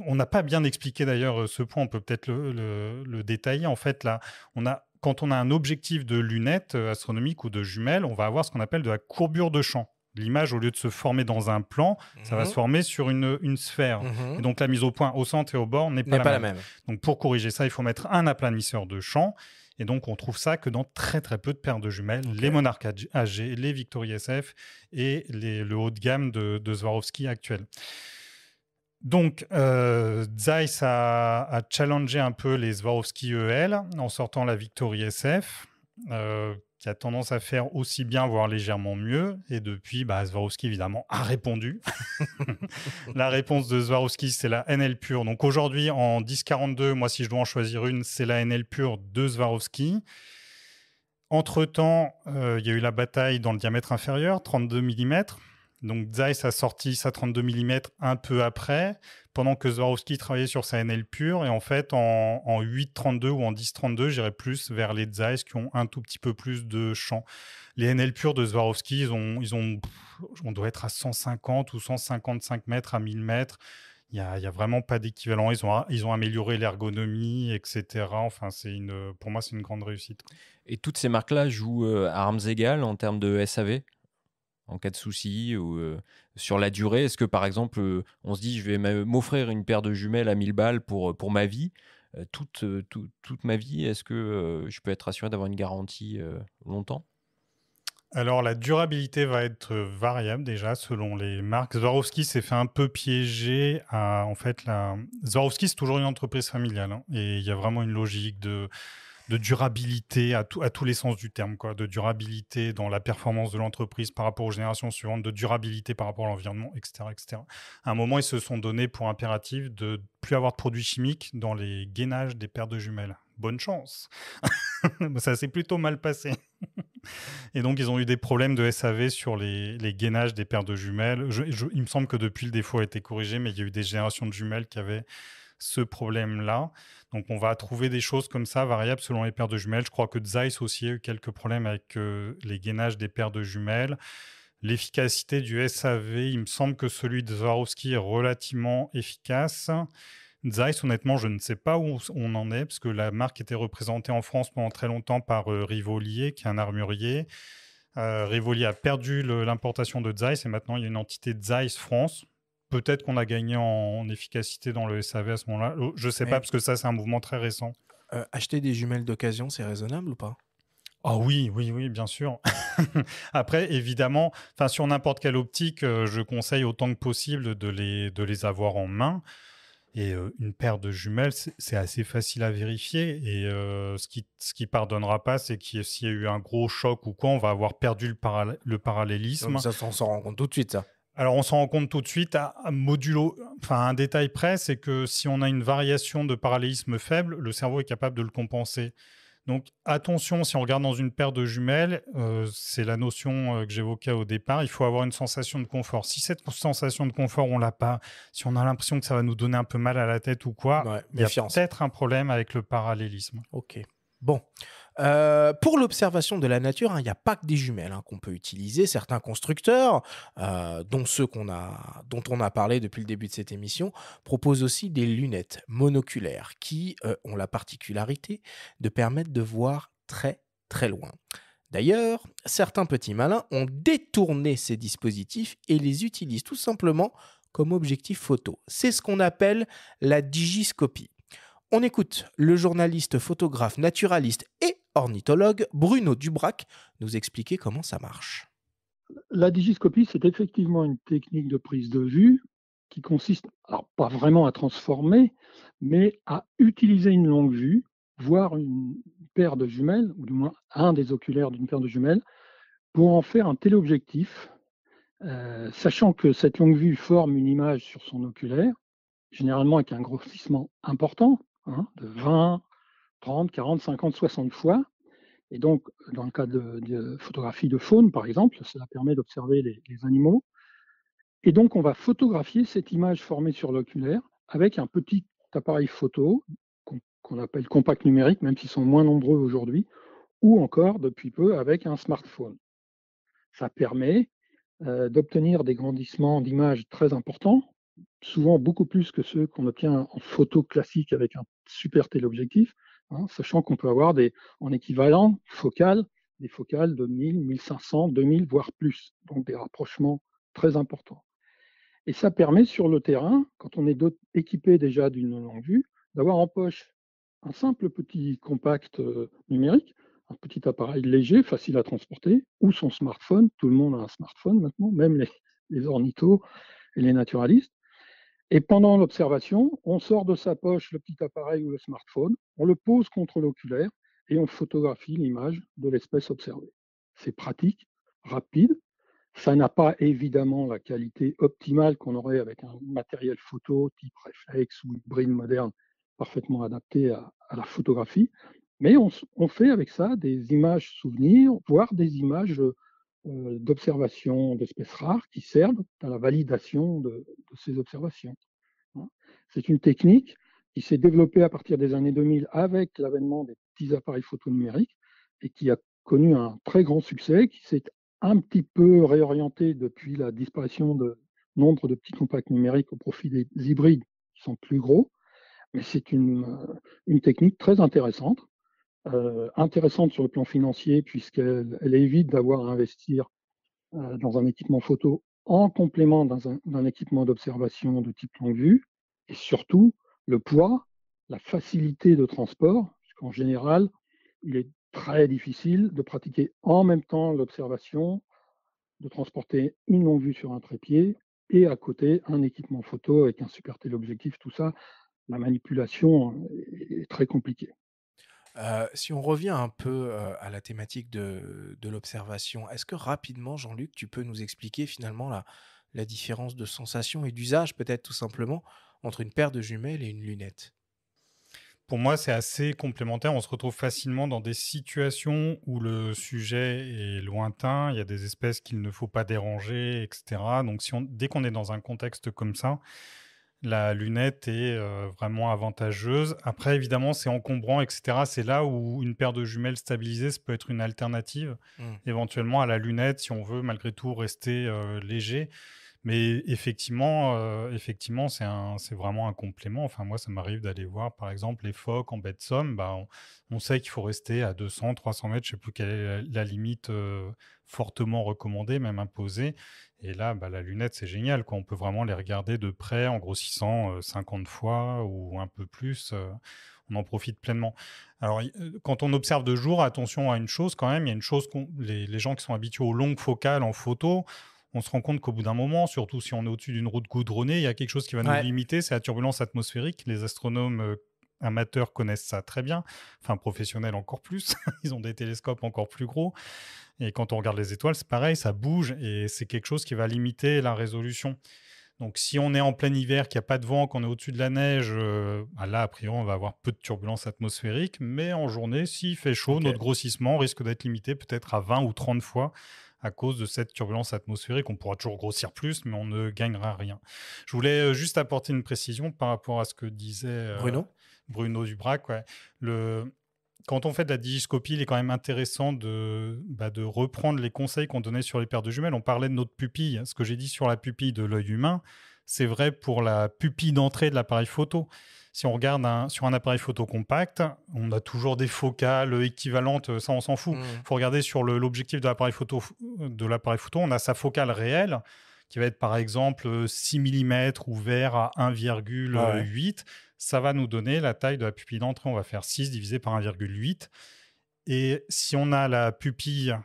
on n'a pas bien expliqué d'ailleurs ce point, on peut peut-être le détailler. En fait, là, on a... quand on a un objectif de lunettes astronomiques ou de jumelles, on va avoir ce qu'on appelle de la courbure de champ. L'image, au lieu de se former dans un plan, ça va se former sur une sphère. Et donc, la mise au point, au centre et au bord n'est pas la même. Donc, pour corriger ça, il faut mettre un aplanisseur de champ. Et donc, on trouve ça que dans très, très peu de paires de jumelles. Okay. Les Monarch HG, les Victory SF et le haut de gamme de Swarovski actuel. Donc, Zeiss a challengé un peu les Swarovski EL en sortant la Victory SF, qui a tendance à faire aussi bien, voire légèrement mieux. Et depuis, Swarovski, évidemment, a répondu. La réponse de Swarovski, c'est la NL pure. Donc aujourd'hui, en 10-42, moi, si je dois en choisir une, c'est la NL pure de Swarovski. Entre-temps, il y a eu la bataille dans le diamètre inférieur, 32 mm. Donc Zeiss a sorti sa 32 mm un peu après, pendant que Swarovski travaillait sur sa NL pure. Et en fait, en 8-32 ou en 10-32, j'irais plus vers les Zeiss qui ont un tout petit peu plus de champ. Les NL pures de Swarovski, on doit être à 150 ou 155 mètres à 1000 mètres. Il n'y a vraiment pas d'équivalent. Ils ont amélioré l'ergonomie, etc. Enfin, pour moi, c'est une grande réussite. Et toutes ces marques-là jouent à armes égales en termes de SAV ? En cas de souci ou sur la durée, est-ce que par exemple, on se dit je vais m'offrir une paire de jumelles à 1000 balles pour ma vie, toute ma vie, est-ce que je peux être assuré d'avoir une garantie longtemps ? Alors la durabilité va être variable déjà selon les marques. Swarovski s'est fait un peu piéger à en fait Swarovski c'est toujours une entreprise familiale hein, et il y a vraiment une logique de durabilité à tous les sens du terme, quoi. De durabilité dans la performance de l'entreprise par rapport aux générations suivantes, de durabilité par rapport à l'environnement, etc., etc. À un moment, ils se sont donnés pour impératif de ne plus avoir de produits chimiques dans les gainages des paires de jumelles. Bonne chance. Ça s'est plutôt mal passé. Et donc, ils ont eu des problèmes de SAV sur les gainages des paires de jumelles. Il me semble que depuis, le défaut a été corrigé, mais il y a eu des générations de jumelles qui avaient ce problème-là. Donc, on va trouver des choses comme ça, variables selon les paires de jumelles. Je crois que Zeiss aussi a eu quelques problèmes avec les gainages des paires de jumelles. L'efficacité du SAV, il me semble que celui de Swarovski est relativement efficace. Zeiss, honnêtement, je ne sais pas où on en est, parce que la marque était représentée en France pendant très longtemps par Rivolier, qui est un armurier. Rivolier a perdu l'importation de Zeiss et maintenant, il y a une entité Zeiss France. Peut-être qu'on a gagné en efficacité dans le SAV à ce moment-là. Je ne sais pas, parce que ça, c'est un mouvement très récent. Acheter des jumelles d'occasion, c'est raisonnable ou pas ? Ah oui, bien sûr. Après, évidemment, sur n'importe quelle optique, je conseille autant que possible de les avoir en main. Et une paire de jumelles, c'est assez facile à vérifier. Et ce qui pardonnera pas, c'est que s'il y a eu un gros choc ou quoi, on va avoir perdu le parallélisme. Donc ça, on s'en rend compte tout de suite, ça. Alors, on s'en rend compte tout de suite à modulo... Enfin, un détail près, c'est que si on a une variation de parallélisme faible, le cerveau est capable de le compenser. Donc, attention, si on regarde dans une paire de jumelles, c'est la notion que j'évoquais au départ, il faut avoir une sensation de confort. Si cette sensation de confort, on ne l'a pas, si on a l'impression que ça va nous donner un peu mal à la tête ou quoi, il y a peut-être un problème avec le parallélisme. OK. Bon. Pour l'observation de la nature, il n'y a pas que des jumelles qu'on peut utiliser. Certains constructeurs, dont ceux dont on a parlé depuis le début de cette émission, proposent aussi des lunettes monoculaires qui ont la particularité de permettre de voir très, très loin. D'ailleurs, certains petits malins ont détourné ces dispositifs et les utilisent tout simplement comme objectif photo. C'est ce qu'on appelle la digiscopie. On écoute le journaliste, photographe, naturaliste et ornithologue Bruno Dubrac nous expliquer comment ça marche. La digiscopie, c'est effectivement une technique de prise de vue qui consiste, alors pas vraiment à transformer, mais à utiliser une longue vue, voire une paire de jumelles, ou du moins un des oculaires d'une paire de jumelles, pour en faire un téléobjectif, sachant que cette longue vue forme une image sur son oculaire, généralement avec un grossissement important, hein, de 20, 30, 40, 50, 60 fois. Et donc, dans le cas de photographie de faune, par exemple, cela permet d'observer les animaux. Et donc, on va photographier cette image formée sur l'oculaire avec un petit appareil photo qu'on appelle compact numérique, même s'ils sont moins nombreux aujourd'hui, ou encore, depuis peu, avec un smartphone. Ça permet d'obtenir des grandissements d'images très importants, souvent beaucoup plus que ceux qu'on obtient en photo classique avec un super téléobjectif, hein, sachant qu'on peut avoir en équivalent focal, des focales de 1000, 1500, 2000, voire plus, donc des rapprochements très importants. Et ça permet sur le terrain, quand on est équipé déjà d'une longue vue, d'avoir en poche un simple petit compact numérique, un petit appareil léger, facile à transporter, ou son smartphone. Tout le monde a un smartphone maintenant, même les ornithos et les naturalistes. Et pendant l'observation, on sort de sa poche le petit appareil ou le smartphone, on le pose contre l'oculaire et on photographie l'image de l'espèce observée. C'est pratique, rapide, ça n'a pas évidemment la qualité optimale qu'on aurait avec un matériel photo type réflexe ou hybride moderne parfaitement adapté à la photographie, mais on fait avec ça des images souvenirs, voire des images d'observations d'espèces rares qui servent à la validation de ces observations. C'est une technique qui s'est développée à partir des années 2000 avec l'avènement des petits appareils photo numériques et qui a connu un très grand succès, qui s'est un petit peu réorientée depuis la disparition de nombre de petits compacts numériques au profit des hybrides qui sont plus gros. Mais c'est une technique très intéressante. Intéressante sur le plan financier puisqu'elle évite d'avoir à investir dans un équipement photo en complément d'un équipement d'observation de type longue vue, et surtout le poids, la facilité de transport, puisqu'en général il est très difficile de pratiquer en même temps l'observation, de transporter une longue vue sur un trépied et à côté un équipement photo avec un super téléobjectif, tout ça, la manipulation est très compliquée. Si on revient un peu à la thématique de l'observation, est-ce que rapidement, Jean-Luc, tu peux nous expliquer finalement la différence de sensation et d'usage, peut-être tout simplement, entre une paire de jumelles et une lunette? Pour moi, c'est assez complémentaire. On se retrouve facilement dans des situations où le sujet est lointain, il y a des espèces qu'il ne faut pas déranger, etc. Donc, dès qu'on est dans un contexte comme ça, la lunette est vraiment avantageuse. Après, évidemment, c'est encombrant, etc. C'est là où une paire de jumelles stabilisées, ça peut être une alternative éventuellement à la lunette, si on veut malgré tout rester léger. Mais effectivement, c'est vraiment un complément. Enfin, moi, ça m'arrive d'aller voir, par exemple, les phoques en baie de Somme. Bah, on sait qu'il faut rester à 200, 300 mètres. Je ne sais plus quelle est la limite fortement recommandée, même imposée. Et là, bah, la lunette, c'est génial, quoi. On peut vraiment les regarder de près en grossissant 50 fois ou un peu plus. On en profite pleinement. Alors, quand on observe de jour, attention à une chose quand même. Il y a une chose, les gens qui sont habitués aux longues focales en photo, on se rend compte qu'au bout d'un moment, surtout si on est au-dessus d'une route goudronnée, il y a quelque chose qui va nous limiter, c'est la turbulence atmosphérique. Les astronomes amateurs connaissent ça très bien, enfin professionnels encore plus, ils ont des télescopes encore plus gros. Et quand on regarde les étoiles, c'est pareil, ça bouge et c'est quelque chose qui va limiter la résolution. Donc si on est en plein hiver, qu'il n'y a pas de vent, qu'on est au-dessus de la neige, là, a priori, on va avoir peu de turbulence atmosphérique. Mais en journée, s'il fait chaud, notre grossissement risque d'être limité peut-être à 20 ou 30 fois à cause de cette turbulence atmosphérique. On pourra toujours grossir plus, mais on ne gagnera rien. Je voulais juste apporter une précision par rapport à ce que disait Bruno Dubrac. Ouais. Quand on fait de la digiscopie, il est quand même intéressant de reprendre les conseils qu'on donnait sur les paires de jumelles. On parlait de notre pupille. Ce que j'ai dit sur la pupille de l'œil humain, c'est vrai pour la pupille d'entrée de l'appareil photo. Si on regarde sur un appareil photo compact, on a toujours des focales équivalentes, ça on s'en fout. Il faut regarder sur l'objectif de l'appareil photo, on a sa focale réelle qui va être par exemple 6 mm ouvert à 1,8. Ça va nous donner la taille de la pupille d'entrée. On va faire 6 divisé par 1,8. Et si on a la pupille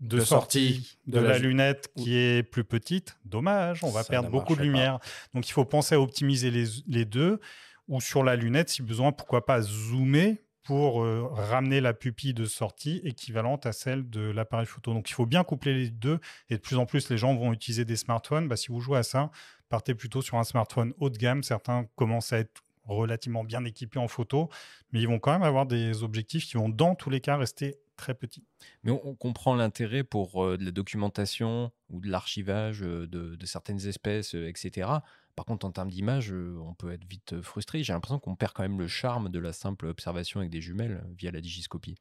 de sortie de la lunette qui est plus petite, dommage, on va perdre beaucoup de lumière. Donc, il faut penser à optimiser les deux, ou sur la lunette, si besoin, pourquoi pas zoomer pour ramener la pupille de sortie équivalente à celle de l'appareil photo. Donc, il faut bien coupler les deux. Et de plus en plus, les gens vont utiliser des smartphones. Bah, si vous jouez à ça, partez plutôt sur un smartphone haut de gamme. Certains commencent à être relativement bien équipés en photo, mais ils vont quand même avoir des objectifs qui vont, dans tous les cas, rester très petits. Mais on comprend l'intérêt pour de la documentation ou de l'archivage de certaines espèces, etc. Par contre, en termes d'image, on peut être vite frustré. J'ai l'impression qu'on perd quand même le charme de la simple observation avec des jumelles via la digiscopie.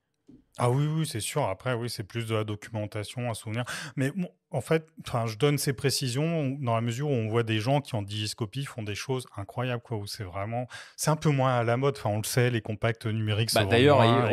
Ah oui, oui, c'est sûr. Après, oui, c'est plus de la documentation, un souvenir. Mais bon, en fait, je donne ces précisions dans la mesure où on voit des gens qui, en digiscopie, font des choses incroyables, quoi, où c'est vraiment... C'est un peu moins à la mode. Enfin, on le sait, les compacts numériques se vendent d'ailleurs, moins,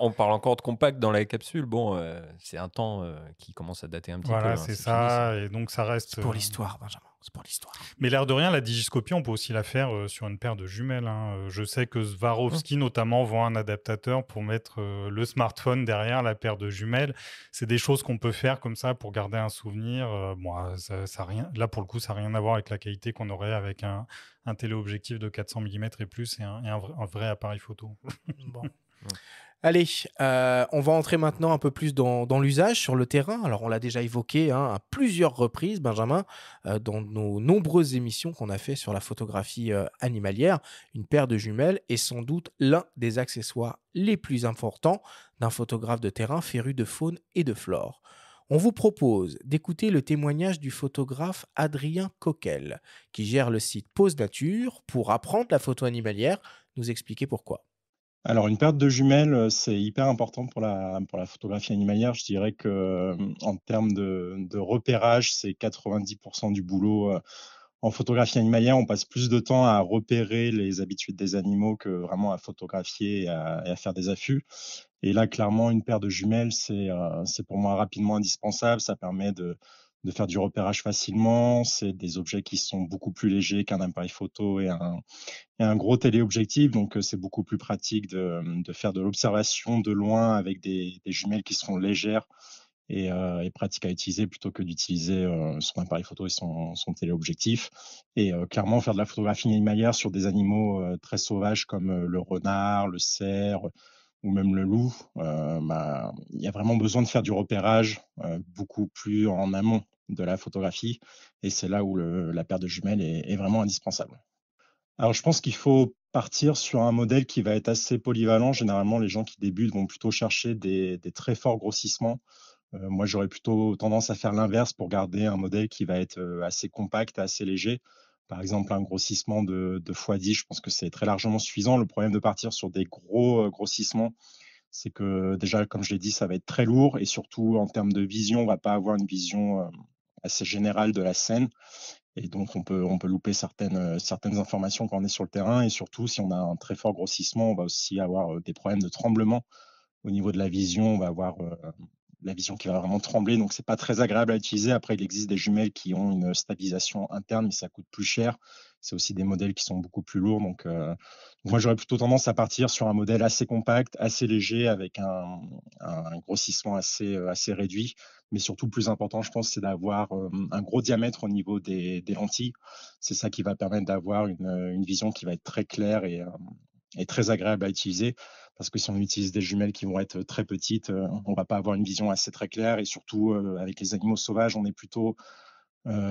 on parle encore de compacts dans la capsule. Bon, c'est un temps qui commence à dater un petit peu. Voilà, c'est ça. Fini, ça. Et donc, ça reste... C'est pour l'histoire, Benjamin. C'est pour l'histoire. Mais l'air de rien, la digiscopie, on peut aussi la faire sur une paire de jumelles. Hein. Je sais que Swarovski, notamment, vend un adaptateur pour mettre le smartphone derrière la paire de jumelles. C'est des choses qu'on peut faire comme ça pour garder un souvenir. Bon, ça rien, là, pour le coup, ça n'a rien à voir avec la qualité qu'on aurait avec un téléobjectif de 400 mm et plus et un vrai appareil photo. Bon. Allez, on va entrer maintenant un peu plus dans l'usage sur le terrain. Alors, on l'a déjà évoqué à plusieurs reprises, Benjamin, dans nos nombreuses émissions qu'on a fait sur la photographie animalière. Une paire de jumelles est sans doute l'un des accessoires les plus importants d'un photographe de terrain féru de faune et de flore. On vous propose d'écouter le témoignage du photographe Adrien Coquel, qui gère le site Pose Nature pour apprendre la photo animalière, nous expliquer pourquoi. Alors, une paire de jumelles, c'est hyper important pour la photographie animalière. Je dirais qu'en termes de repérage, c'est 90% du boulot. En photographie animalière, on passe plus de temps à repérer les habitudes des animaux que vraiment à photographier et à faire des affûts. Et là, clairement, une paire de jumelles, c'est pour moi rapidement indispensable. Ça permet de faire du repérage facilement. C'est des objets qui sont beaucoup plus légers qu'un appareil photo et un gros téléobjectif. Donc, c'est beaucoup plus pratique de faire de l'observation de loin avec des jumelles qui seront légères et pratiques à utiliser plutôt que d'utiliser son appareil photo et son téléobjectif. Et clairement, faire de la photographie animalière sur des animaux très sauvages comme le renard, le cerf, ou même le loup, y a vraiment besoin de faire du repérage beaucoup plus en amont de la photographie. Et c'est là où la paire de jumelles est vraiment indispensable. Alors, je pense qu'il faut partir sur un modèle qui va être assez polyvalent. Généralement, les gens qui débutent vont plutôt chercher des très forts grossissements. Moi, j'aurais plutôt tendance à faire l'inverse pour garder un modèle qui va être assez compact, assez léger. Par exemple, un grossissement de x10, je pense que c'est très largement suffisant. Le problème de partir sur des gros grossissements, c'est que déjà, comme je l'ai dit, ça va être très lourd. Et surtout, en termes de vision, on ne va pas avoir une vision assez générale de la scène. Et donc, on peut louper certaines informations quand on est sur le terrain. Et surtout, si on a un très fort grossissement, on va aussi avoir des problèmes de tremblement. Au niveau de la vision, on va avoir la vision qui va vraiment trembler, donc c'est pas très agréable à utiliser. Après, il existe des jumelles qui ont une stabilisation interne, mais ça coûte plus cher. C'est aussi des modèles qui sont beaucoup plus lourds. Donc moi, j'aurais plutôt tendance à partir sur un modèle assez compact, assez léger, avec un grossissement assez réduit. Mais surtout, plus important, je pense, c'est d'avoir un gros diamètre au niveau des lentilles. C'est ça qui va permettre d'avoir une vision qui va être très claire et très agréable à utiliser. Parce que si on utilise des jumelles qui vont être très petites, on ne va pas avoir une vision assez très claire. Et surtout, avec les animaux sauvages, on est plutôt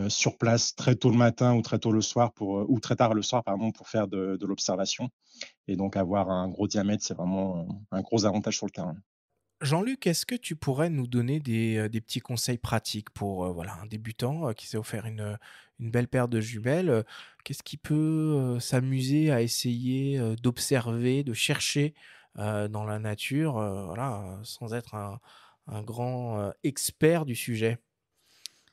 sur place très tôt le matin ou très tôt le soir ou très tard le soir pour faire de l'observation. Et donc, avoir un gros diamètre, c'est vraiment un gros avantage sur le terrain. Jean-Luc, est-ce que tu pourrais nous donner des petits conseils pratiques pour un débutant qui s'est offert une belle paire de jumelles? Qu'est-ce qu'il peut s'amuser à essayer d'observer, de chercher dans la nature, sans être un grand expert du sujet?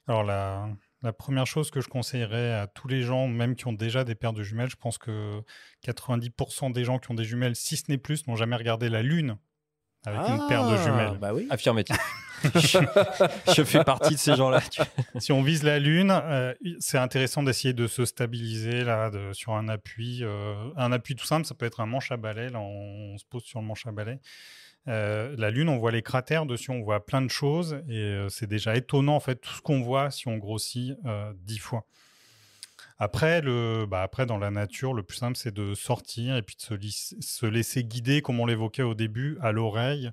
Alors, la première chose que je conseillerais à tous les gens, même qui ont déjà des paires de jumelles, je pense que 90% des gens qui ont des jumelles, si ce n'est plus, n'ont jamais regardé la Lune avec une paire de jumelles. Bah oui. Affirmatif. Je fais partie de ces gens-là. Si on vise la Lune, c'est intéressant d'essayer de se stabiliser sur un appui. Un appui tout simple, ça peut être un manche à balai. Là, on se pose sur le manche à balai. La Lune, on voit les cratères dessus, on voit plein de choses et c'est déjà étonnant en fait tout ce qu'on voit si on grossit 10 fois. Après, après, dans la nature, le plus simple, c'est de sortir et puis de se laisser guider, comme on l'évoquait au début, à l'oreille.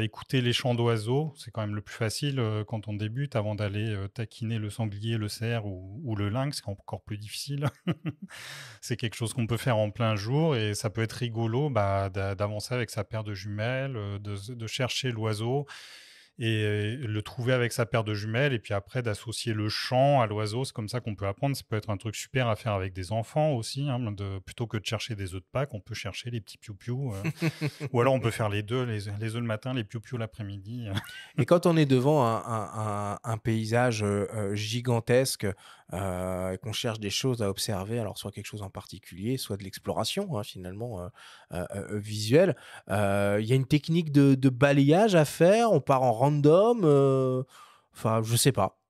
Écouter les chants d'oiseaux, c'est quand même le plus facile quand on débute, avant d'aller taquiner le sanglier, le cerf ou le lynx, c'est encore plus difficile. C'est quelque chose qu'on peut faire en plein jour et ça peut être rigolo d'avancer avec sa paire de jumelles, de chercher l'oiseau et le trouver avec sa paire de jumelles et puis après d'associer le chant à l'oiseau. C'est comme ça qu'on peut apprendre. Ça peut être un truc super à faire avec des enfants aussi, hein, plutôt que de chercher des œufs de Pâques, on peut chercher les petits piou-piou ou alors on peut faire les deux, les œufs le matin, les piou-piou l'après-midi. Et quand on est devant un paysage gigantesque et qu'on cherche des choses à observer, alors soit quelque chose en particulier, soit de l'exploration, hein, finalement visuelle, il y a une technique de balayage à faire, on part en random, enfin je sais pas.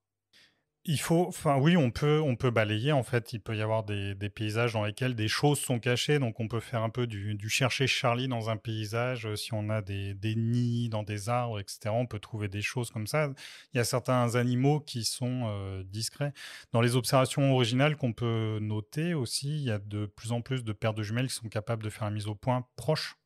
Il faut, enfin oui, on peut balayer en fait. Il peut y avoir des paysages dans lesquels des choses sont cachées, donc on peut faire un peu du chercher Charlie dans un paysage. Si on a des nids dans des arbres, etc., on peut trouver des choses comme ça. Il y a certains animaux qui sont discrets. Dans les observations originales qu'on peut noter aussi, il y a de plus en plus de paires de jumelles qui sont capables de faire la mise au point proche.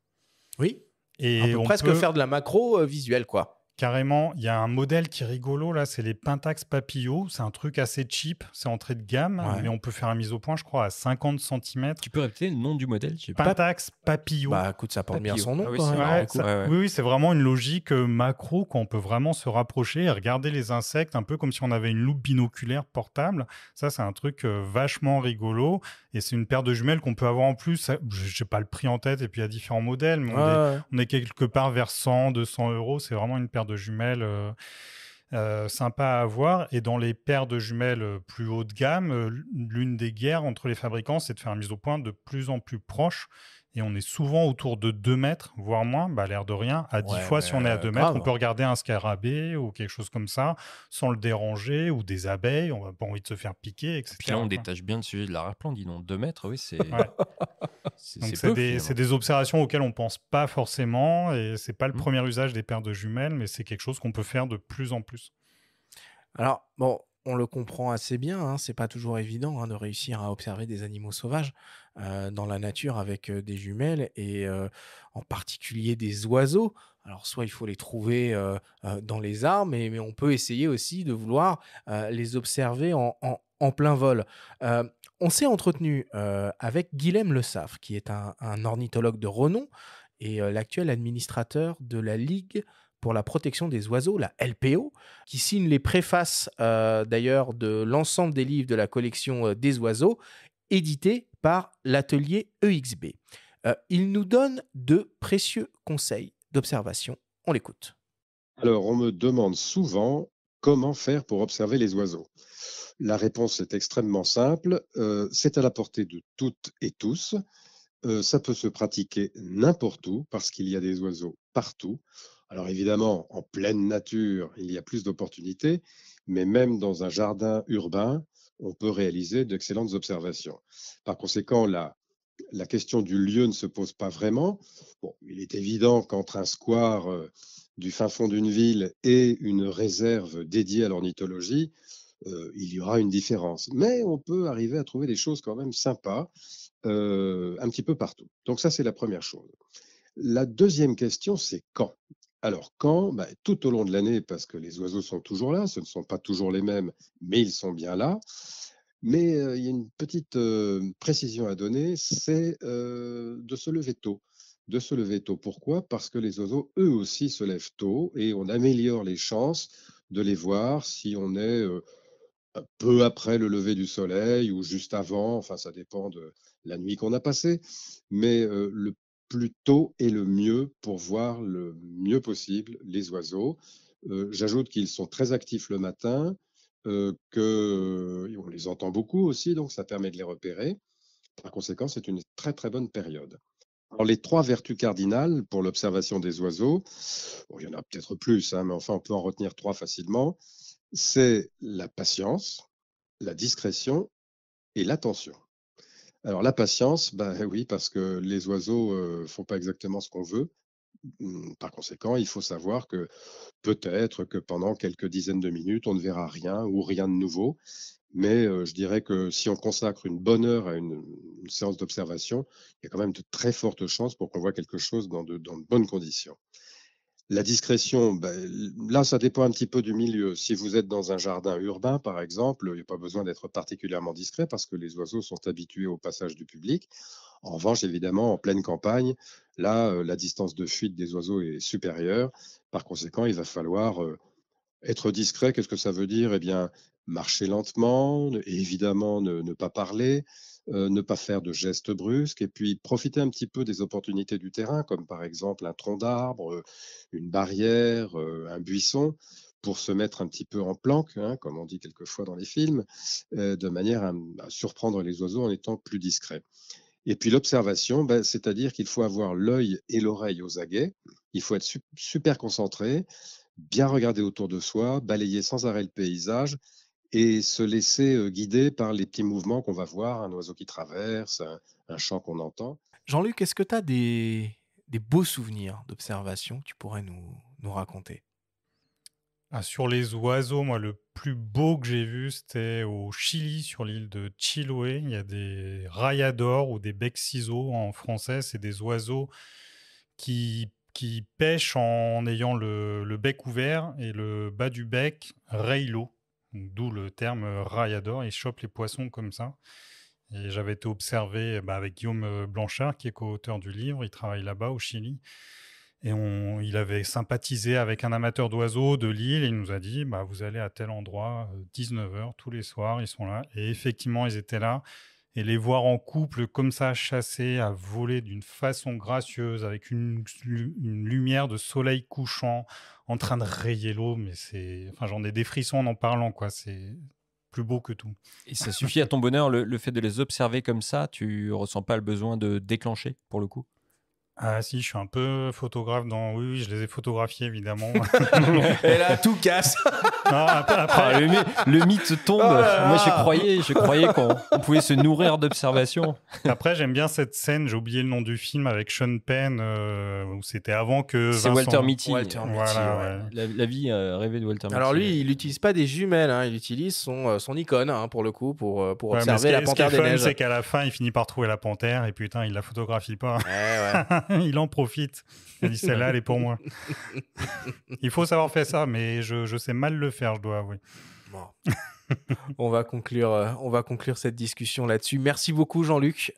Oui. Et on peut presque faire de la macro visuelle, quoi. Carrément, il y a un modèle qui est rigolo, là, c'est les Pentax Papillot. C'est un truc assez cheap, c'est entrée de gamme, ouais. Mais on peut faire un mise au point, je crois, à 50 cm. Tu peux répéter le nom du modèle? Pentax Papillot. Bah écoute, ça porte bien son nom. Ah, oui, oui, c'est vraiment une logique macro, quand on peut vraiment se rapprocher et regarder les insectes, un peu comme si on avait une loupe binoculaire portable. Ça, c'est un truc vachement rigolo. Et c'est une paire de jumelles qu'on peut avoir en plus. Je n'ai pas le prix en tête, et puis il y a différents modèles, mais on est quelque part vers 100, 200 euros. C'est vraiment une paire de jumelles sympa à avoir. Et dans les paires de jumelles plus haut de gamme, l'une des guerres entre les fabricants, c'est de faire une mise au point de plus en plus proche. Et on est souvent autour de 2 mètres, voire moins, l'air de rien. À 10 fois, si on est à 2 mètres, on peut regarder un scarabée ou quelque chose comme ça, sans le déranger, ou des abeilles, on n'a pas envie de se faire piquer, etc. Puis là, on détache bien le sujet de l'arrière-plan, dis donc, 2 mètres, oui, c'est... Ouais. C'est des observations auxquelles on ne pense pas forcément, et ce n'est pas le premier usage des paires de jumelles, mais c'est quelque chose qu'on peut faire de plus en plus. Alors, bon... On le comprend assez bien, hein. C'est pas toujours évident de réussir à observer des animaux sauvages dans la nature avec des jumelles et en particulier des oiseaux. Alors soit il faut les trouver dans les arbres, mais on peut essayer aussi de vouloir les observer en plein vol. On s'est entretenu avec Guillaume Blanchard, qui est un ornithologue de renom et l'actuel administrateur de la Ligue pour la protection des oiseaux, la LPO, qui signe les préfaces d'ailleurs de l'ensemble des livres de la collection des oiseaux, édités par l'atelier EXB. Il nous donne de précieux conseils d'observation. On l'écoute. Alors, on me demande souvent comment faire pour observer les oiseaux. La réponse est extrêmement simple. C'est à la portée de toutes et tous. Ça peut se pratiquer n'importe où parce qu'il y a des oiseaux partout. Alors évidemment, en pleine nature, il y a plus d'opportunités, mais même dans un jardin urbain, on peut réaliser d'excellentes observations. Par conséquent, la question du lieu ne se pose pas vraiment. Bon, il est évident qu'entre un square du fin fond d'une ville et une réserve dédiée à l'ornithologie, il y aura une différence. Mais on peut arriver à trouver des choses quand même sympas un petit peu partout. Donc ça, c'est la première chose. La deuxième question, c'est quand ? Alors quand, tout au long de l'année, parce que les oiseaux sont toujours là, ce ne sont pas toujours les mêmes, mais ils sont bien là. Mais il y a une petite précision à donner, c'est de se lever tôt. De se lever tôt, pourquoi? Parce que les oiseaux, eux aussi, se lèvent tôt et on améliore les chances de les voir si on est peu après le lever du soleil ou juste avant, enfin ça dépend de la nuit qu'on a passée, mais le plus tôt et le mieux pour voir le mieux possible les oiseaux. J'ajoute qu'ils sont très actifs le matin, qu'on les entend beaucoup aussi, donc ça permet de les repérer. Par conséquent, c'est une très très bonne période. Alors, les trois vertus cardinales pour l'observation des oiseaux, il y en a peut-être plus, mais enfin on peut en retenir trois facilement, c'est la patience, la discrétion et l'attention. Alors la patience, oui, parce que les oiseaux ne font pas exactement ce qu'on veut, Par conséquent, il faut savoir que peut-être que pendant quelques dizaines de minutes, on ne verra rien ou rien de nouveau. Mais je dirais que si on consacre une bonne heure à une séance d'observation, il y a quand même de très fortes chances pour qu'on voit quelque chose dans de bonnes conditions. La discrétion, là, ça dépend un petit peu du milieu. Si vous êtes dans un jardin urbain, par exemple, il n'y a pas besoin d'être particulièrement discret parce que les oiseaux sont habitués au passage du public. En revanche, évidemment, en pleine campagne, là, la distance de fuite des oiseaux est supérieure. Par conséquent, il va falloir être discret. Qu'est-ce que ça veut dire? Eh bien, marcher lentement, et évidemment ne pas parler, ne pas faire de gestes brusques, et puis profiter un petit peu des opportunités du terrain, comme par exemple un tronc d'arbre, une barrière, un buisson, pour se mettre un petit peu en planque, hein, comme on dit quelquefois dans les films, de manière à surprendre les oiseaux en étant plus discret. Et puis l'observation, c'est-à-dire qu'il faut avoir l'œil et l'oreille aux aguets, il faut être super concentré, bien regarder autour de soi, balayer sans arrêt le paysage, et se laisser guider par les petits mouvements qu'on va voir, un oiseau qui traverse, un chant qu'on entend. Jean-Luc, est-ce que tu as des beaux souvenirs d'observation que tu pourrais nous raconter? Sur les oiseaux, moi, le plus beau que j'ai vu, c'était au Chili, sur l'île de Chiloé. Il y a des rayadors ou des becs-ciseaux en français. C'est des oiseaux qui pêchent en ayant le bec ouvert et le bas du bec raye l'eau. D'où le terme rayador, il chope les poissons comme ça. Et j'avais été observé avec Guillaume Blanchard, qui est co-auteur du livre, il travaille là-bas au Chili. Et il avait sympathisé avec un amateur d'oiseaux de l'île, et il nous a dit vous allez à tel endroit, 19h, tous les soirs, ils sont là. Et effectivement, ils étaient là. Et les voir en couple, comme ça, chasser, à voler d'une façon gracieuse, avec une lumière de soleil couchant, en train de rayer l'eau. Mais j'en ai des frissons en parlant, quoi. C'est plus beau que tout. Et ça suffit à ton bonheur, le fait de les observer comme ça, tu ne ressens pas le besoin de déclencher, pour le coup? Ah si, je suis un peu photographe dans... Oui, je les ai photographiés, évidemment. Et là, tout casse. Non, après... le mythe tombe. Moi, je croyais qu'on pouvait se nourrir d'observations. Après, j'aime bien cette scène. J'ai oublié le nom du film avec Sean Penn, où c'était avant que Vincent... C'est Walter Mitty. Voilà, ouais. La vie rêvée de Walter Mitty. Alors lui, il n'utilise pas des jumelles. Il utilise son icône, pour le coup, pour observer la Panthère des Neiges. C'est qu'à la fin, il finit par trouver la panthère. Et putain, il la photographie pas. Ouais. Il en profite. Il dit, celle-là, elle est pour moi. Il faut savoir faire ça, mais je sais mal le faire, je dois avouer. Bon. On va conclure cette discussion là-dessus. Merci beaucoup, Jean-Luc,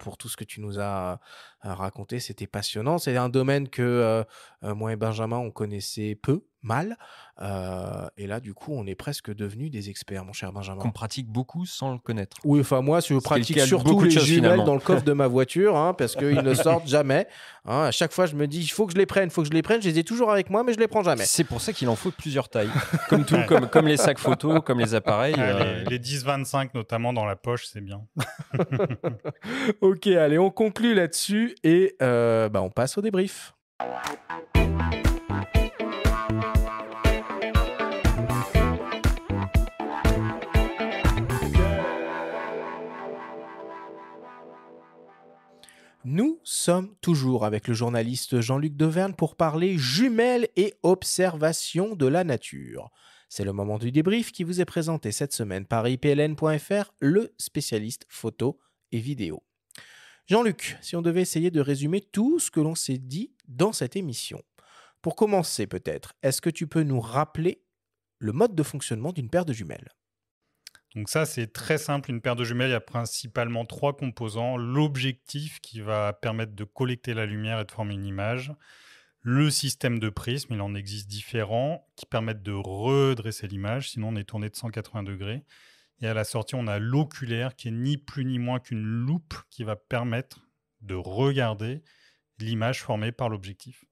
pour tout ce que tu nous as raconté. C'était passionnant. C'est un domaine que moi et Benjamin, on connaissait peu, mal. Et là, du coup, on est presque devenus des experts, mon cher Benjamin. Qu'on pratique beaucoup sans le connaître. Oui, moi, je pratique surtout les jumelles dans le coffre de ma voiture, parce qu'ils ne sortent jamais. À chaque fois, je me dis, il faut que je les prenne, il faut que je les prenne. Je les ai toujours avec moi, mais je les prends jamais. C'est pour ça qu'il en faut plusieurs tailles. Comme tout, comme les sacs photos, comme les appareils. Les 10-25, notamment dans la poche, c'est bien. Ok, allez, on conclut là-dessus et on passe au débrief. Nous sommes toujours avec le journaliste Jean-Luc Dauvergne pour parler jumelles et observation de la nature. C'est le moment du débrief qui vous est présenté cette semaine par ipln.fr, le spécialiste photo et vidéo. Jean-Luc, si on devait essayer de résumer tout ce que l'on s'est dit dans cette émission, pour commencer peut-être, est-ce que tu peux nous rappeler le mode de fonctionnement d'une paire de jumelles ? Donc ça, c'est très simple. Une paire de jumelles, il y a principalement trois composants. L'objectif qui va permettre de collecter la lumière et de former une image. Le système de prisme, il en existe différents, qui permettent de redresser l'image. Sinon, on est tourné de 180 degrés. Et à la sortie, on a l'oculaire qui est ni plus ni moins qu'une loupe qui va permettre de regarder l'image formée par l'objectif.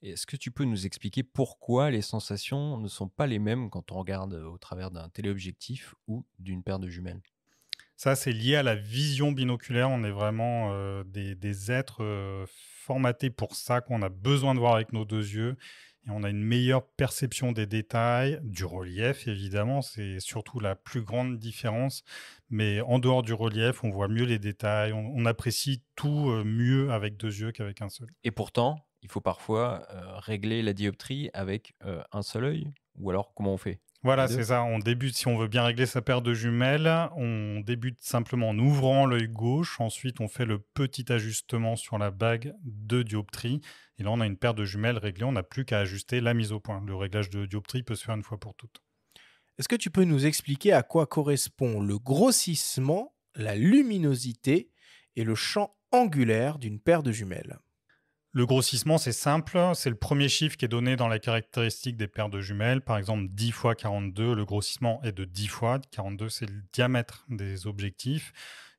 Est-ce que tu peux nous expliquer pourquoi les sensations ne sont pas les mêmes quand on regarde au travers d'un téléobjectif ou d'une paire de jumelles? Ça, c'est lié à la vision binoculaire. On est vraiment des êtres formatés pour ça, qu'on a besoin de voir avec nos deux yeux. Et on a une meilleure perception des détails, du relief, évidemment. C'est surtout la plus grande différence. Mais en dehors du relief, on voit mieux les détails. On apprécie tout mieux avec deux yeux qu'avec un seul. Et pourtant, il faut parfois régler la dioptrie avec un seul œil, ou alors comment on fait? Voilà, c'est ça. On débute, si on veut bien régler sa paire de jumelles, on débute simplement en ouvrant l'œil gauche. Ensuite, on fait le petit ajustement sur la bague de dioptrie. Et là, on a une paire de jumelles réglée. On n'a plus qu'à ajuster la mise au point. Le réglage de dioptrie peut se faire une fois pour toutes. Est-ce que tu peux nous expliquer à quoi correspond le grossissement, la luminosité et le champ angulaire d'une paire de jumelles ? Le grossissement, c'est simple, c'est le premier chiffre qui est donné dans la caractéristique des paires de jumelles. Par exemple, 10 x 42, le grossissement est de 10 fois. 42, c'est le diamètre des objectifs.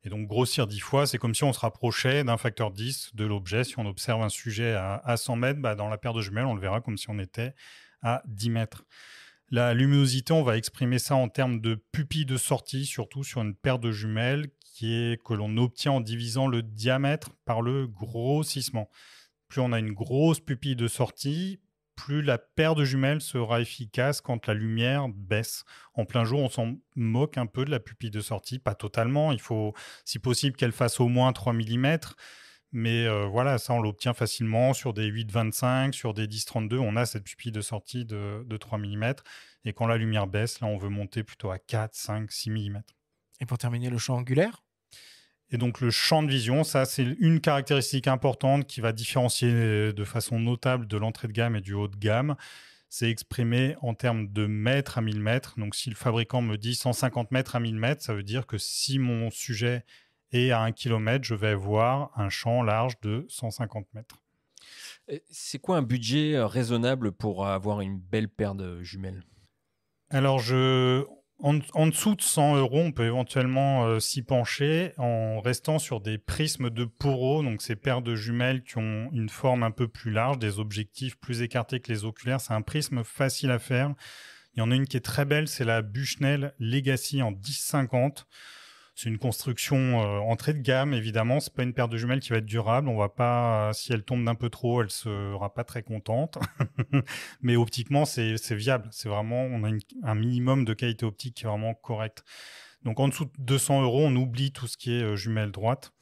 Et donc, grossir 10 fois, c'est comme si on se rapprochait d'un facteur 10 de l'objet. Si on observe un sujet à 100 mètres, bah, dans la paire de jumelles, on le verra comme si on était à 10 mètres. La luminosité, on va exprimer ça en termes de pupilles de sortie, surtout sur une paire de jumelles que l'on obtient en divisant le diamètre par le grossissement. Plus on a une grosse pupille de sortie, plus la paire de jumelles sera efficace quand la lumière baisse. En plein jour, on s'en moque un peu de la pupille de sortie, pas totalement. Il faut, si possible, qu'elle fasse au moins 3 mm. Mais voilà, ça, on l'obtient facilement sur des 8-25, sur des 10-32. On a cette pupille de sortie de 3 mm. Et quand la lumière baisse, là, on veut monter plutôt à 4, 5, 6 mm. Et pour terminer, le champ angulaire ? Et donc, le champ de vision, ça, c'est une caractéristique importante qui va différencier de façon notable de l'entrée de gamme et du haut de gamme. C'est exprimé en termes de mètres à 1000 mètres. Donc, si le fabricant me dit 150 mètres à 1000 mètres, ça veut dire que si mon sujet est à 1 km, je vais avoir un champ large de 150 mètres. C'est quoi un budget raisonnable pour avoir une belle paire de jumelles? Alors, En dessous de 100 euros, on peut éventuellement s'y pencher en restant sur des prismes de Poro, donc ces paires de jumelles qui ont une forme un peu plus large, des objectifs plus écartés que les oculaires. C'est un prisme facile à faire. Il y en a une qui est très belle, c'est la Bushnell Legacy en 10-50. C'est une construction entrée de gamme, évidemment. Ce n'est pas une paire de jumelles qui va être durable. On va pas, si elle tombe d'un peu trop, elle ne sera pas très contente. Mais optiquement, c'est viable. C'est vraiment, on a un minimum de qualité optique qui est vraiment correct. Donc, en dessous de 200 euros, on oublie tout ce qui est jumelles droites.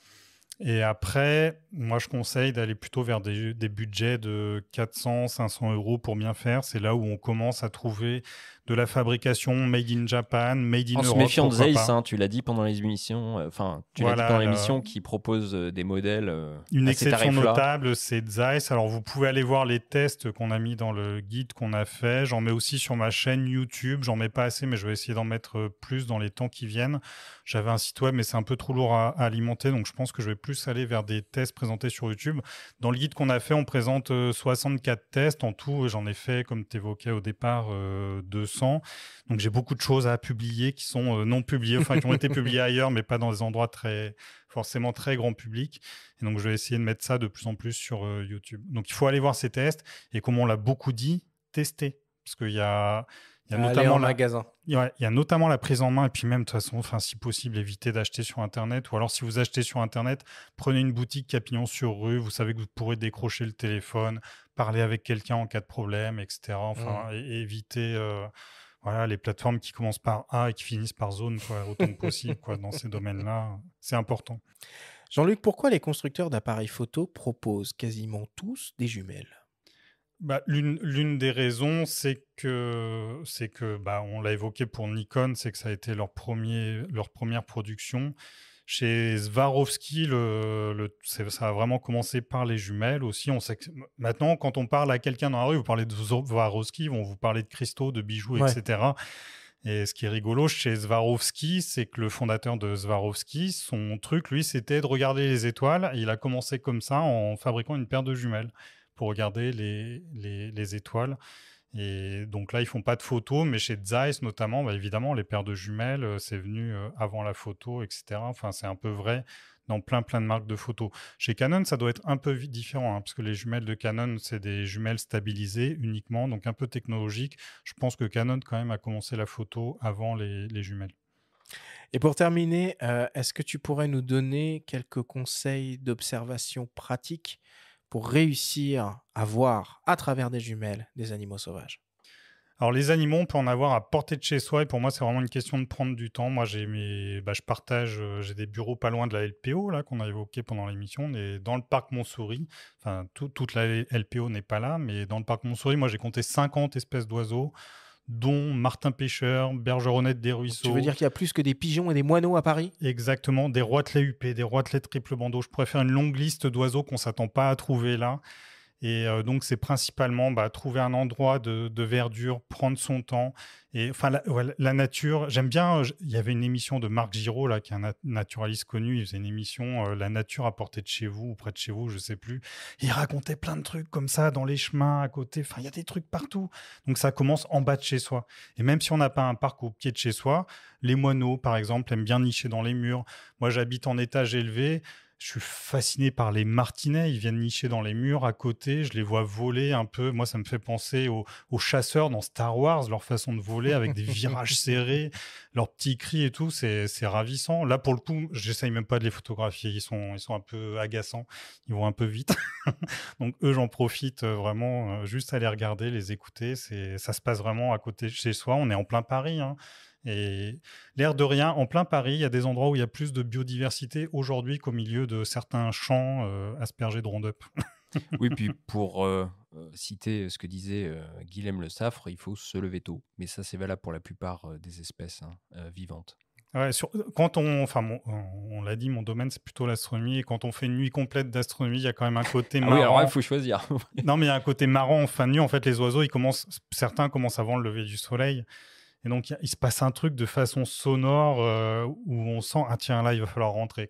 Et après, moi, je conseille d'aller plutôt vers des budgets de 400, 500 euros pour bien faire. C'est là où on commence à trouver de la fabrication made in Japan, made in Europe. En se méfiant de Zeiss, hein, tu l'as dit pendant l'émission, qui propose des modèles Une exception notable, c'est Zeiss. Alors, vous pouvez aller voir les tests qu'on a mis dans le guide qu'on a fait. J'en mets aussi sur ma chaîne YouTube. J'en mets pas assez, mais je vais essayer d'en mettre plus dans les temps qui viennent. J'avais un site web, mais c'est un peu trop lourd à alimenter, donc je pense que je vais plus aller vers des tests présentés sur YouTube. Dans le guide qu'on a fait, on présente 64 tests. En tout, j'en ai fait, comme tu évoquais au départ, 200. Donc, j'ai beaucoup de choses à publier qui sont non publiées, enfin, qui ont été publiées ailleurs, mais pas dans des endroits forcément très grand public. Et donc, je vais essayer de mettre ça de plus en plus sur YouTube. Donc, il faut aller voir ces tests. Et comme on l'a beaucoup dit, tester. Parce qu'il y a... Il y a notamment la prise en main et puis même de toute façon, si possible, éviter d'acheter sur Internet. Ou alors, si vous achetez sur Internet, prenez une boutique Capillon sur rue. Vous savez que vous pourrez décrocher le téléphone, parler avec quelqu'un en cas de problème, etc. Et éviter les plateformes qui commencent par A et qui finissent par zone autant que possible dans ces domaines-là. C'est important. Jean-Luc, pourquoi les constructeurs d'appareils photo proposent quasiment tous des jumelles ? Bah, l'une des raisons, c'est que on l'a évoqué pour Nikon, c'est que ça a été leur première production. Chez Swarovski, ça a vraiment commencé par les jumelles aussi. On sait que maintenant, quand on parle à quelqu'un dans la rue, vous parlez de Swarovski, ils vont vous parler de cristaux, de bijoux, etc. Et ce qui est rigolo chez Swarovski, c'est que le fondateur de Swarovski, son truc, lui, c'était de regarder les étoiles. Et il a commencé comme ça en fabriquant une paire de jumelles pour regarder les étoiles. Et donc là, ils ne font pas de photos, mais chez Zeiss notamment, évidemment, les paires de jumelles, c'est venu avant la photo, etc. Enfin, c'est un peu vrai dans plein de marques de photos. Chez Canon, ça doit être un peu différent, parce que les jumelles de Canon, c'est des jumelles stabilisées uniquement, donc un peu technologique. Je pense que Canon, quand même, a commencé la photo avant les jumelles. Et pour terminer, est-ce que tu pourrais nous donner quelques conseils d'observation pratique pour réussir à voir à travers des jumelles des animaux sauvages? Alors, les animaux, on peut en avoir à portée de chez soi. Et pour moi, c'est vraiment une question de prendre du temps. Moi, j'ai mes... je partage, j'ai des bureaux pas loin de la LPO, là, qu'on a évoqué pendant l'émission. On est dans le parc Montsouris. Enfin, toute la LPO n'est pas là, mais dans le parc Montsouris, moi, j'ai compté 50 espèces d'oiseaux, dont martin pêcheur, bergeronnette des ruisseaux. Tu veux dire qu'il y a plus que des pigeons et des moineaux à Paris ? Exactement, des roitelets huppés, des roitelets triple bandeau. Je pourrais faire une longue liste d'oiseaux qu'on ne s'attend pas à trouver là. Et donc, c'est principalement trouver un endroit de verdure, prendre son temps. Et enfin, la nature, j'aime bien. Il y avait une émission de Marc Giraud, là, qui est un naturaliste connu. Il faisait une émission La nature à portée de chez vous ou près de chez vous, je ne sais plus. Il racontait plein de trucs comme ça dans les chemins à côté. Enfin, il y a des trucs partout. Donc, ça commence en bas de chez soi. Et même si on n'a pas un parc au pied de chez soi, les moineaux, par exemple, aiment bien nicher dans les murs. Moi, j'habite en étage élevé. Je suis fasciné par les martinets, ils viennent nicher dans les murs à côté, je les vois voler un peu. Moi, ça me fait penser aux chasseurs dans Star Wars, leur façon de voler avec des virages serrés, leurs petits cris et tout, c'est ravissant. Là, pour le coup, j'essaye même pas de les photographier, ils sont un peu agaçants, ils vont un peu vite. Donc eux, j'en profite vraiment juste à les regarder, les écouter. Ça se passe vraiment à côté de chez soi, on est en plein Paris, hein. Et l'air de rien, en plein Paris, il y a des endroits où il y a plus de biodiversité aujourd'hui qu'au milieu de certains champs aspergés de Roundup. Oui, puis pour citer ce que disait Guilhem Le Saffre, il faut se lever tôt. Mais ça, c'est valable pour la plupart des espèces vivantes. Ouais, on l'a dit, mon domaine, c'est plutôt l'astronomie. Et quand on fait une nuit complète d'astronomie, il y a quand même un côté marrant. Ah oui, alors il faut choisir. Non, mais il y a un côté marrant en fin de nuit. En fait, les oiseaux, certains commencent avant le lever du soleil. Et donc, il se passe un truc de façon sonore où on sent « Ah tiens, là, il va falloir rentrer. »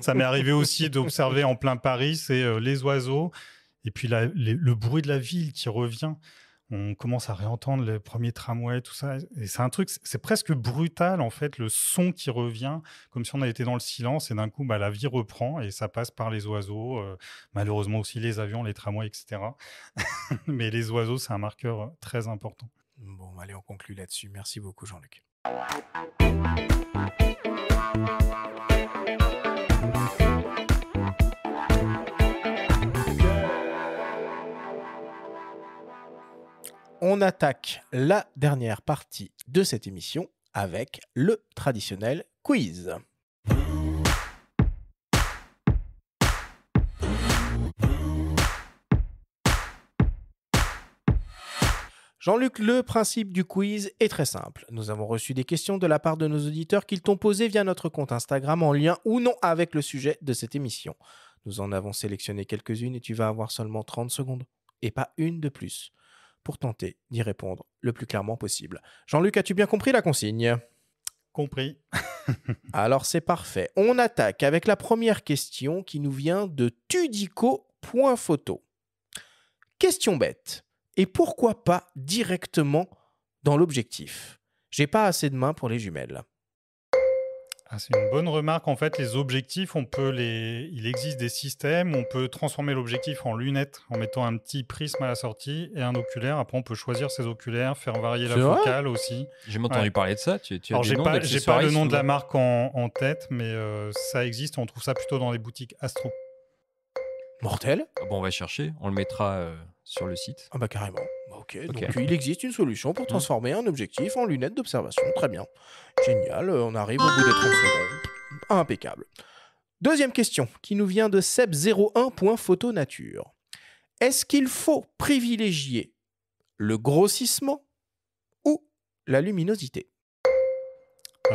Ça m'est arrivé aussi d'observer en plein Paris, c'est les oiseaux et puis le bruit de la ville qui revient. On commence à réentendre les premiers tramways, tout ça. Et c'est un truc, c'est presque brutal, en fait, le son qui revient, comme si on avait été dans le silence. Et d'un coup, la vie reprend et ça passe par les oiseaux. Malheureusement aussi, les avions, les tramways, etc. Mais les oiseaux, c'est un marqueur très important. Bon, allez, on conclut là-dessus. Merci beaucoup, Jean-Luc. On attaque la dernière partie de cette émission avec le traditionnel quiz. Jean-Luc, le principe du quiz est très simple. Nous avons reçu des questions de la part de nos auditeurs qu'ils t'ont posées via notre compte Instagram en lien ou non avec le sujet de cette émission. Nous en avons sélectionné quelques-unes et tu vas avoir seulement 30 secondes et pas une de plus pour tenter d'y répondre le plus clairement possible. Jean-Luc, as-tu bien compris la consigne ? Compris. Alors c'est parfait. On attaque avec la première question qui nous vient de tudico.photo. Question bête. Et pourquoi pas directement dans l'objectif ? J'ai pas assez de mains pour les jumelles. Ah, c'est une bonne remarque. En fait, les objectifs, il existe des systèmes. On peut transformer l'objectif en lunettes en mettant un petit prisme à la sortie et un oculaire. Après, on peut choisir ses oculaires, faire varier la focale aussi. J'ai entendu parler de ça. Alors, j'ai pas le nom de la marque en tête, mais ça existe. On trouve ça plutôt dans les boutiques Astro. Mortel. Bon, on va chercher. On le mettra... sur le site. Ah bah carrément. Okay. Donc il existe une solution pour transformer un objectif en lunettes d'observation. Très bien. Génial, on arrive au bout des 30 secondes. Impeccable. Deuxième question qui nous vient de Seb01.photonature. Est-ce qu'il faut privilégier le grossissement ou la luminosité ?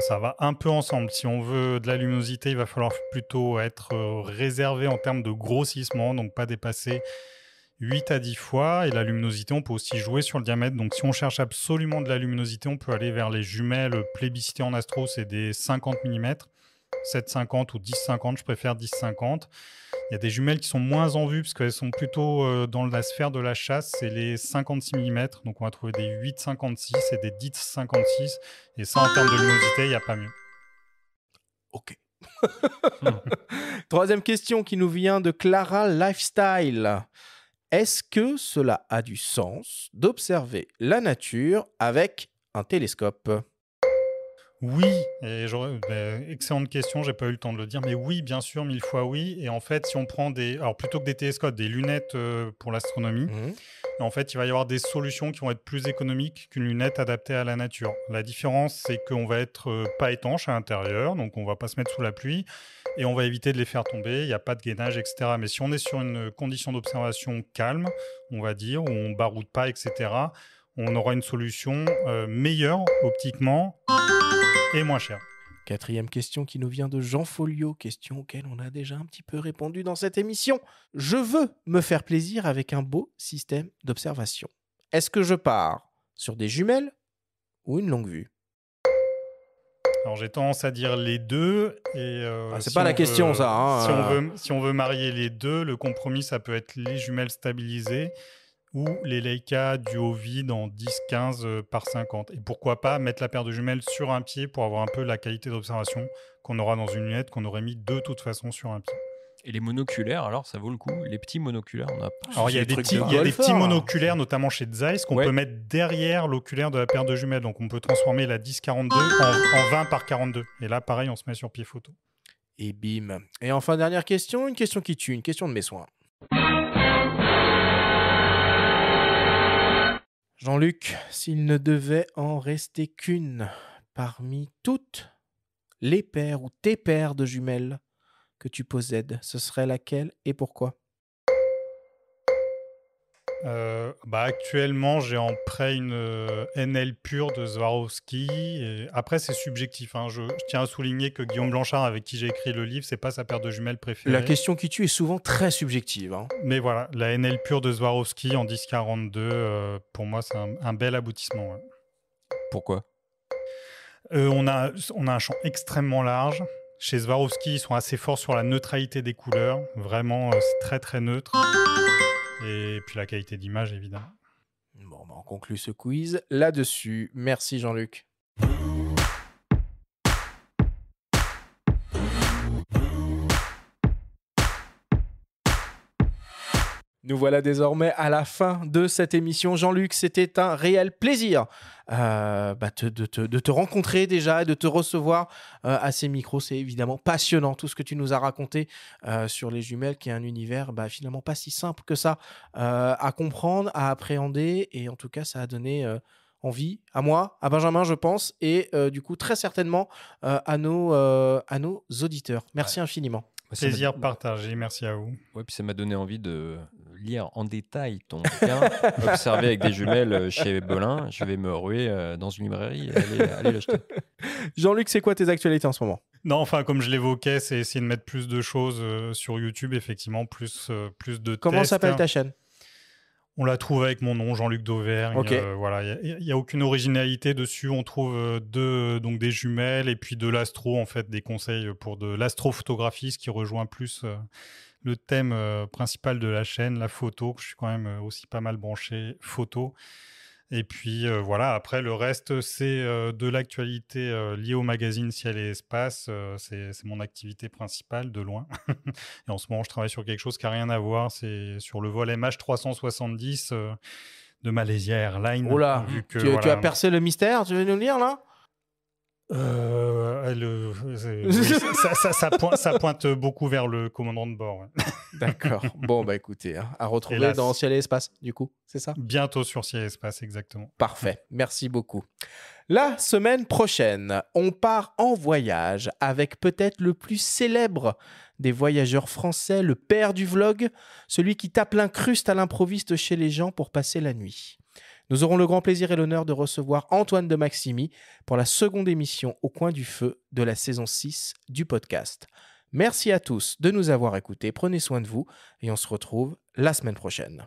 Ça va un peu ensemble. Si on veut de la luminosité, il va falloir plutôt être réservé en termes de grossissement, donc pas dépasser 8 à 10 fois, et la luminosité, on peut aussi jouer sur le diamètre. Donc, si on cherche absolument de la luminosité, on peut aller vers les jumelles plébiscitées en astro, c'est des 50 mm, 7,50 ou 10,50, je préfère 10,50. Il y a des jumelles qui sont moins en vue, parce qu'elles sont plutôt dans la sphère de la chasse, c'est les 56 mm, donc on va trouver des 8,56 et des 10,56, et ça, en termes de luminosité, il n'y a pas mieux. Ok. Troisième question qui nous vient de Clara Lifestyle. Est-ce que cela a du sens d'observer la nature avec un télescope ? Oui, et excellente question, j'ai pas eu le temps de le dire, mais oui, bien sûr, 1000 fois oui. Et en fait, si on prend alors plutôt que des télescopes, des lunettes pour l'astronomie, en fait, il va y avoir des solutions qui vont être plus économiques qu'une lunette adaptée à la nature. La différence, c'est qu'on va être pas étanche à l'intérieur, donc on va pas se mettre sous la pluie et on va éviter de les faire tomber. Il n'y a pas de gainage, etc. Mais si on est sur une condition d'observation calme, on va dire, où on baroude pas, etc., on aura une solution meilleure optiquement et moins chère. Quatrième question qui nous vient de Jean Folliot, question auquel on a déjà un petit peu répondu dans cette émission. Je veux me faire plaisir avec un beau système d'observation. Est-ce que je pars sur des jumelles ou une longue vue? Alors j'ai tendance à dire les deux. C'est si pas la question ça. Hein, si on veut marier les deux, le compromis ça peut être les jumelles stabilisées ou les Leica duo vide en 10-15 par 50. Et pourquoi pas mettre la paire de jumelles sur un pied pour avoir un peu la qualité d'observation qu'on aura dans une lunette, qu'on aurait mis de toute façon sur un pied. Et les monoculaires, alors ça vaut le coup? Les petits monoculaires, on a pas. Alors il y a des petits monoculaires, notamment chez Zeiss, qu'on peut mettre derrière l'oculaire de la paire de jumelles. Donc on peut transformer la 10-42 en 20 par 42. Et là, pareil, on se met sur pied photo. Et bim. Et enfin, dernière question, une question qui tue, une question de mes soins. Jean-Luc, s'il ne devait en rester qu'une parmi toutes les paires ou tes paires de jumelles que tu possèdes, ce serait laquelle et pourquoi? Actuellement, j'ai en prêt une NL pure de Swarovski. Et après, c'est subjectif. Hein. Je tiens à souligner que Guillaume Blanchard, avec qui j'ai écrit le livre, c'est pas sa paire de jumelles préférée. La question qui tue est souvent très subjective. Hein. Mais voilà, la NL pure de Swarovski en 10-42, pour moi, c'est un bel aboutissement. Ouais. Pourquoi? On a un champ extrêmement large. Chez Swarovski, ils sont assez forts sur la neutralité des couleurs. Vraiment, c'est très, très neutre. Et puis la qualité d'image, évidemment. Bon, on conclut ce quiz là-dessus. Merci Jean-Luc. Nous voilà désormais à la fin de cette émission. Jean-Luc, c'était un réel plaisir de te rencontrer déjà et de te recevoir à ces micros. C'est évidemment passionnant tout ce que tu nous as raconté sur les jumelles, qui est un univers finalement pas si simple que ça à comprendre, à appréhender. Et en tout cas, ça a donné envie à moi, à Benjamin, je pense, et du coup, très certainement à nos auditeurs. Merci infiniment. Plaisir partagé, merci à vous. Oui, puis ça m'a donné envie de lire en détail ton bouquin, observer avec des jumelles chez Belin. Je vais me ruer dans une librairie et aller l'acheter. Jean-Luc, c'est quoi tes actualités en ce moment? Non, enfin, comme je l'évoquais, c'est essayer de mettre plus de choses sur YouTube, effectivement, plus de tests. Comment s'appelle ta chaîne? On la trouve avec mon nom, Jean-Luc Dauvergne. Okay. Voilà, il n'y a aucune originalité dessus. On trouve des jumelles et puis de l'astro, en fait, des conseils pour de l'astrophotographie, ce qui rejoint plus le thème principal de la chaîne, la photo. Je suis quand même aussi pas mal branché photo. Et puis voilà, après le reste, c'est de l'actualité liée au magazine Ciel et Espace. C'est mon activité principale de loin. Et en ce moment, je travaille sur quelque chose qui n'a rien à voir. C'est sur le vol MH370 de Malaysia Airlines. Oula, tu as percé le mystère, tu veux nous le lire là? Ça pointe beaucoup vers le commandant de bord. Ouais. D'accord. Bon, écoutez, hein, à retrouver hélas. Dans Ciel et Espace, du coup, c'est ça? Bientôt sur Ciel et Espace, exactement. Parfait. Merci beaucoup. La semaine prochaine, on part en voyage avec peut-être le plus célèbre des voyageurs français, le père du vlog, celui qui tape l'incruste à l'improviste chez les gens pour passer la nuit. Nous aurons le grand plaisir et l'honneur de recevoir Antoine de Maximi pour la seconde émission Au coin du feu de la saison 6 du podcast. Merci à tous de nous avoir écoutés, prenez soin de vous et on se retrouve la semaine prochaine.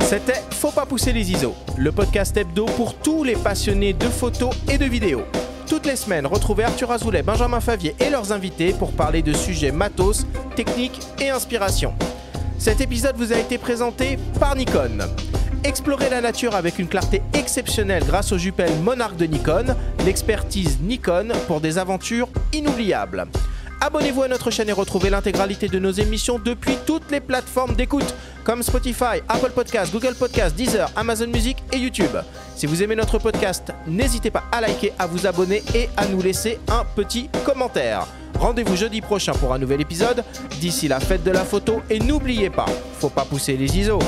C'était Faut pas pousser les ISO, le podcast hebdo pour tous les passionnés de photos et de vidéos. Toutes les semaines, retrouvez Arthur Azoulay, Benjamin Favier et leurs invités pour parler de sujets matos, techniques et inspiration. Cet épisode vous a été présenté par Nikon. Explorez la nature avec une clarté exceptionnelle grâce aux jumelles Monarch de Nikon, l'expertise Nikon pour des aventures inoubliables. Abonnez-vous à notre chaîne et retrouvez l'intégralité de nos émissions depuis toutes les plateformes d'écoute comme Spotify, Apple Podcasts, Google Podcasts, Deezer, Amazon Music et YouTube. Si vous aimez notre podcast, n'hésitez pas à liker, à vous abonner et à nous laisser un petit commentaire. Rendez-vous jeudi prochain pour un nouvel épisode. D'ici la fête de la photo et n'oubliez pas, faut pas pousser les ISO.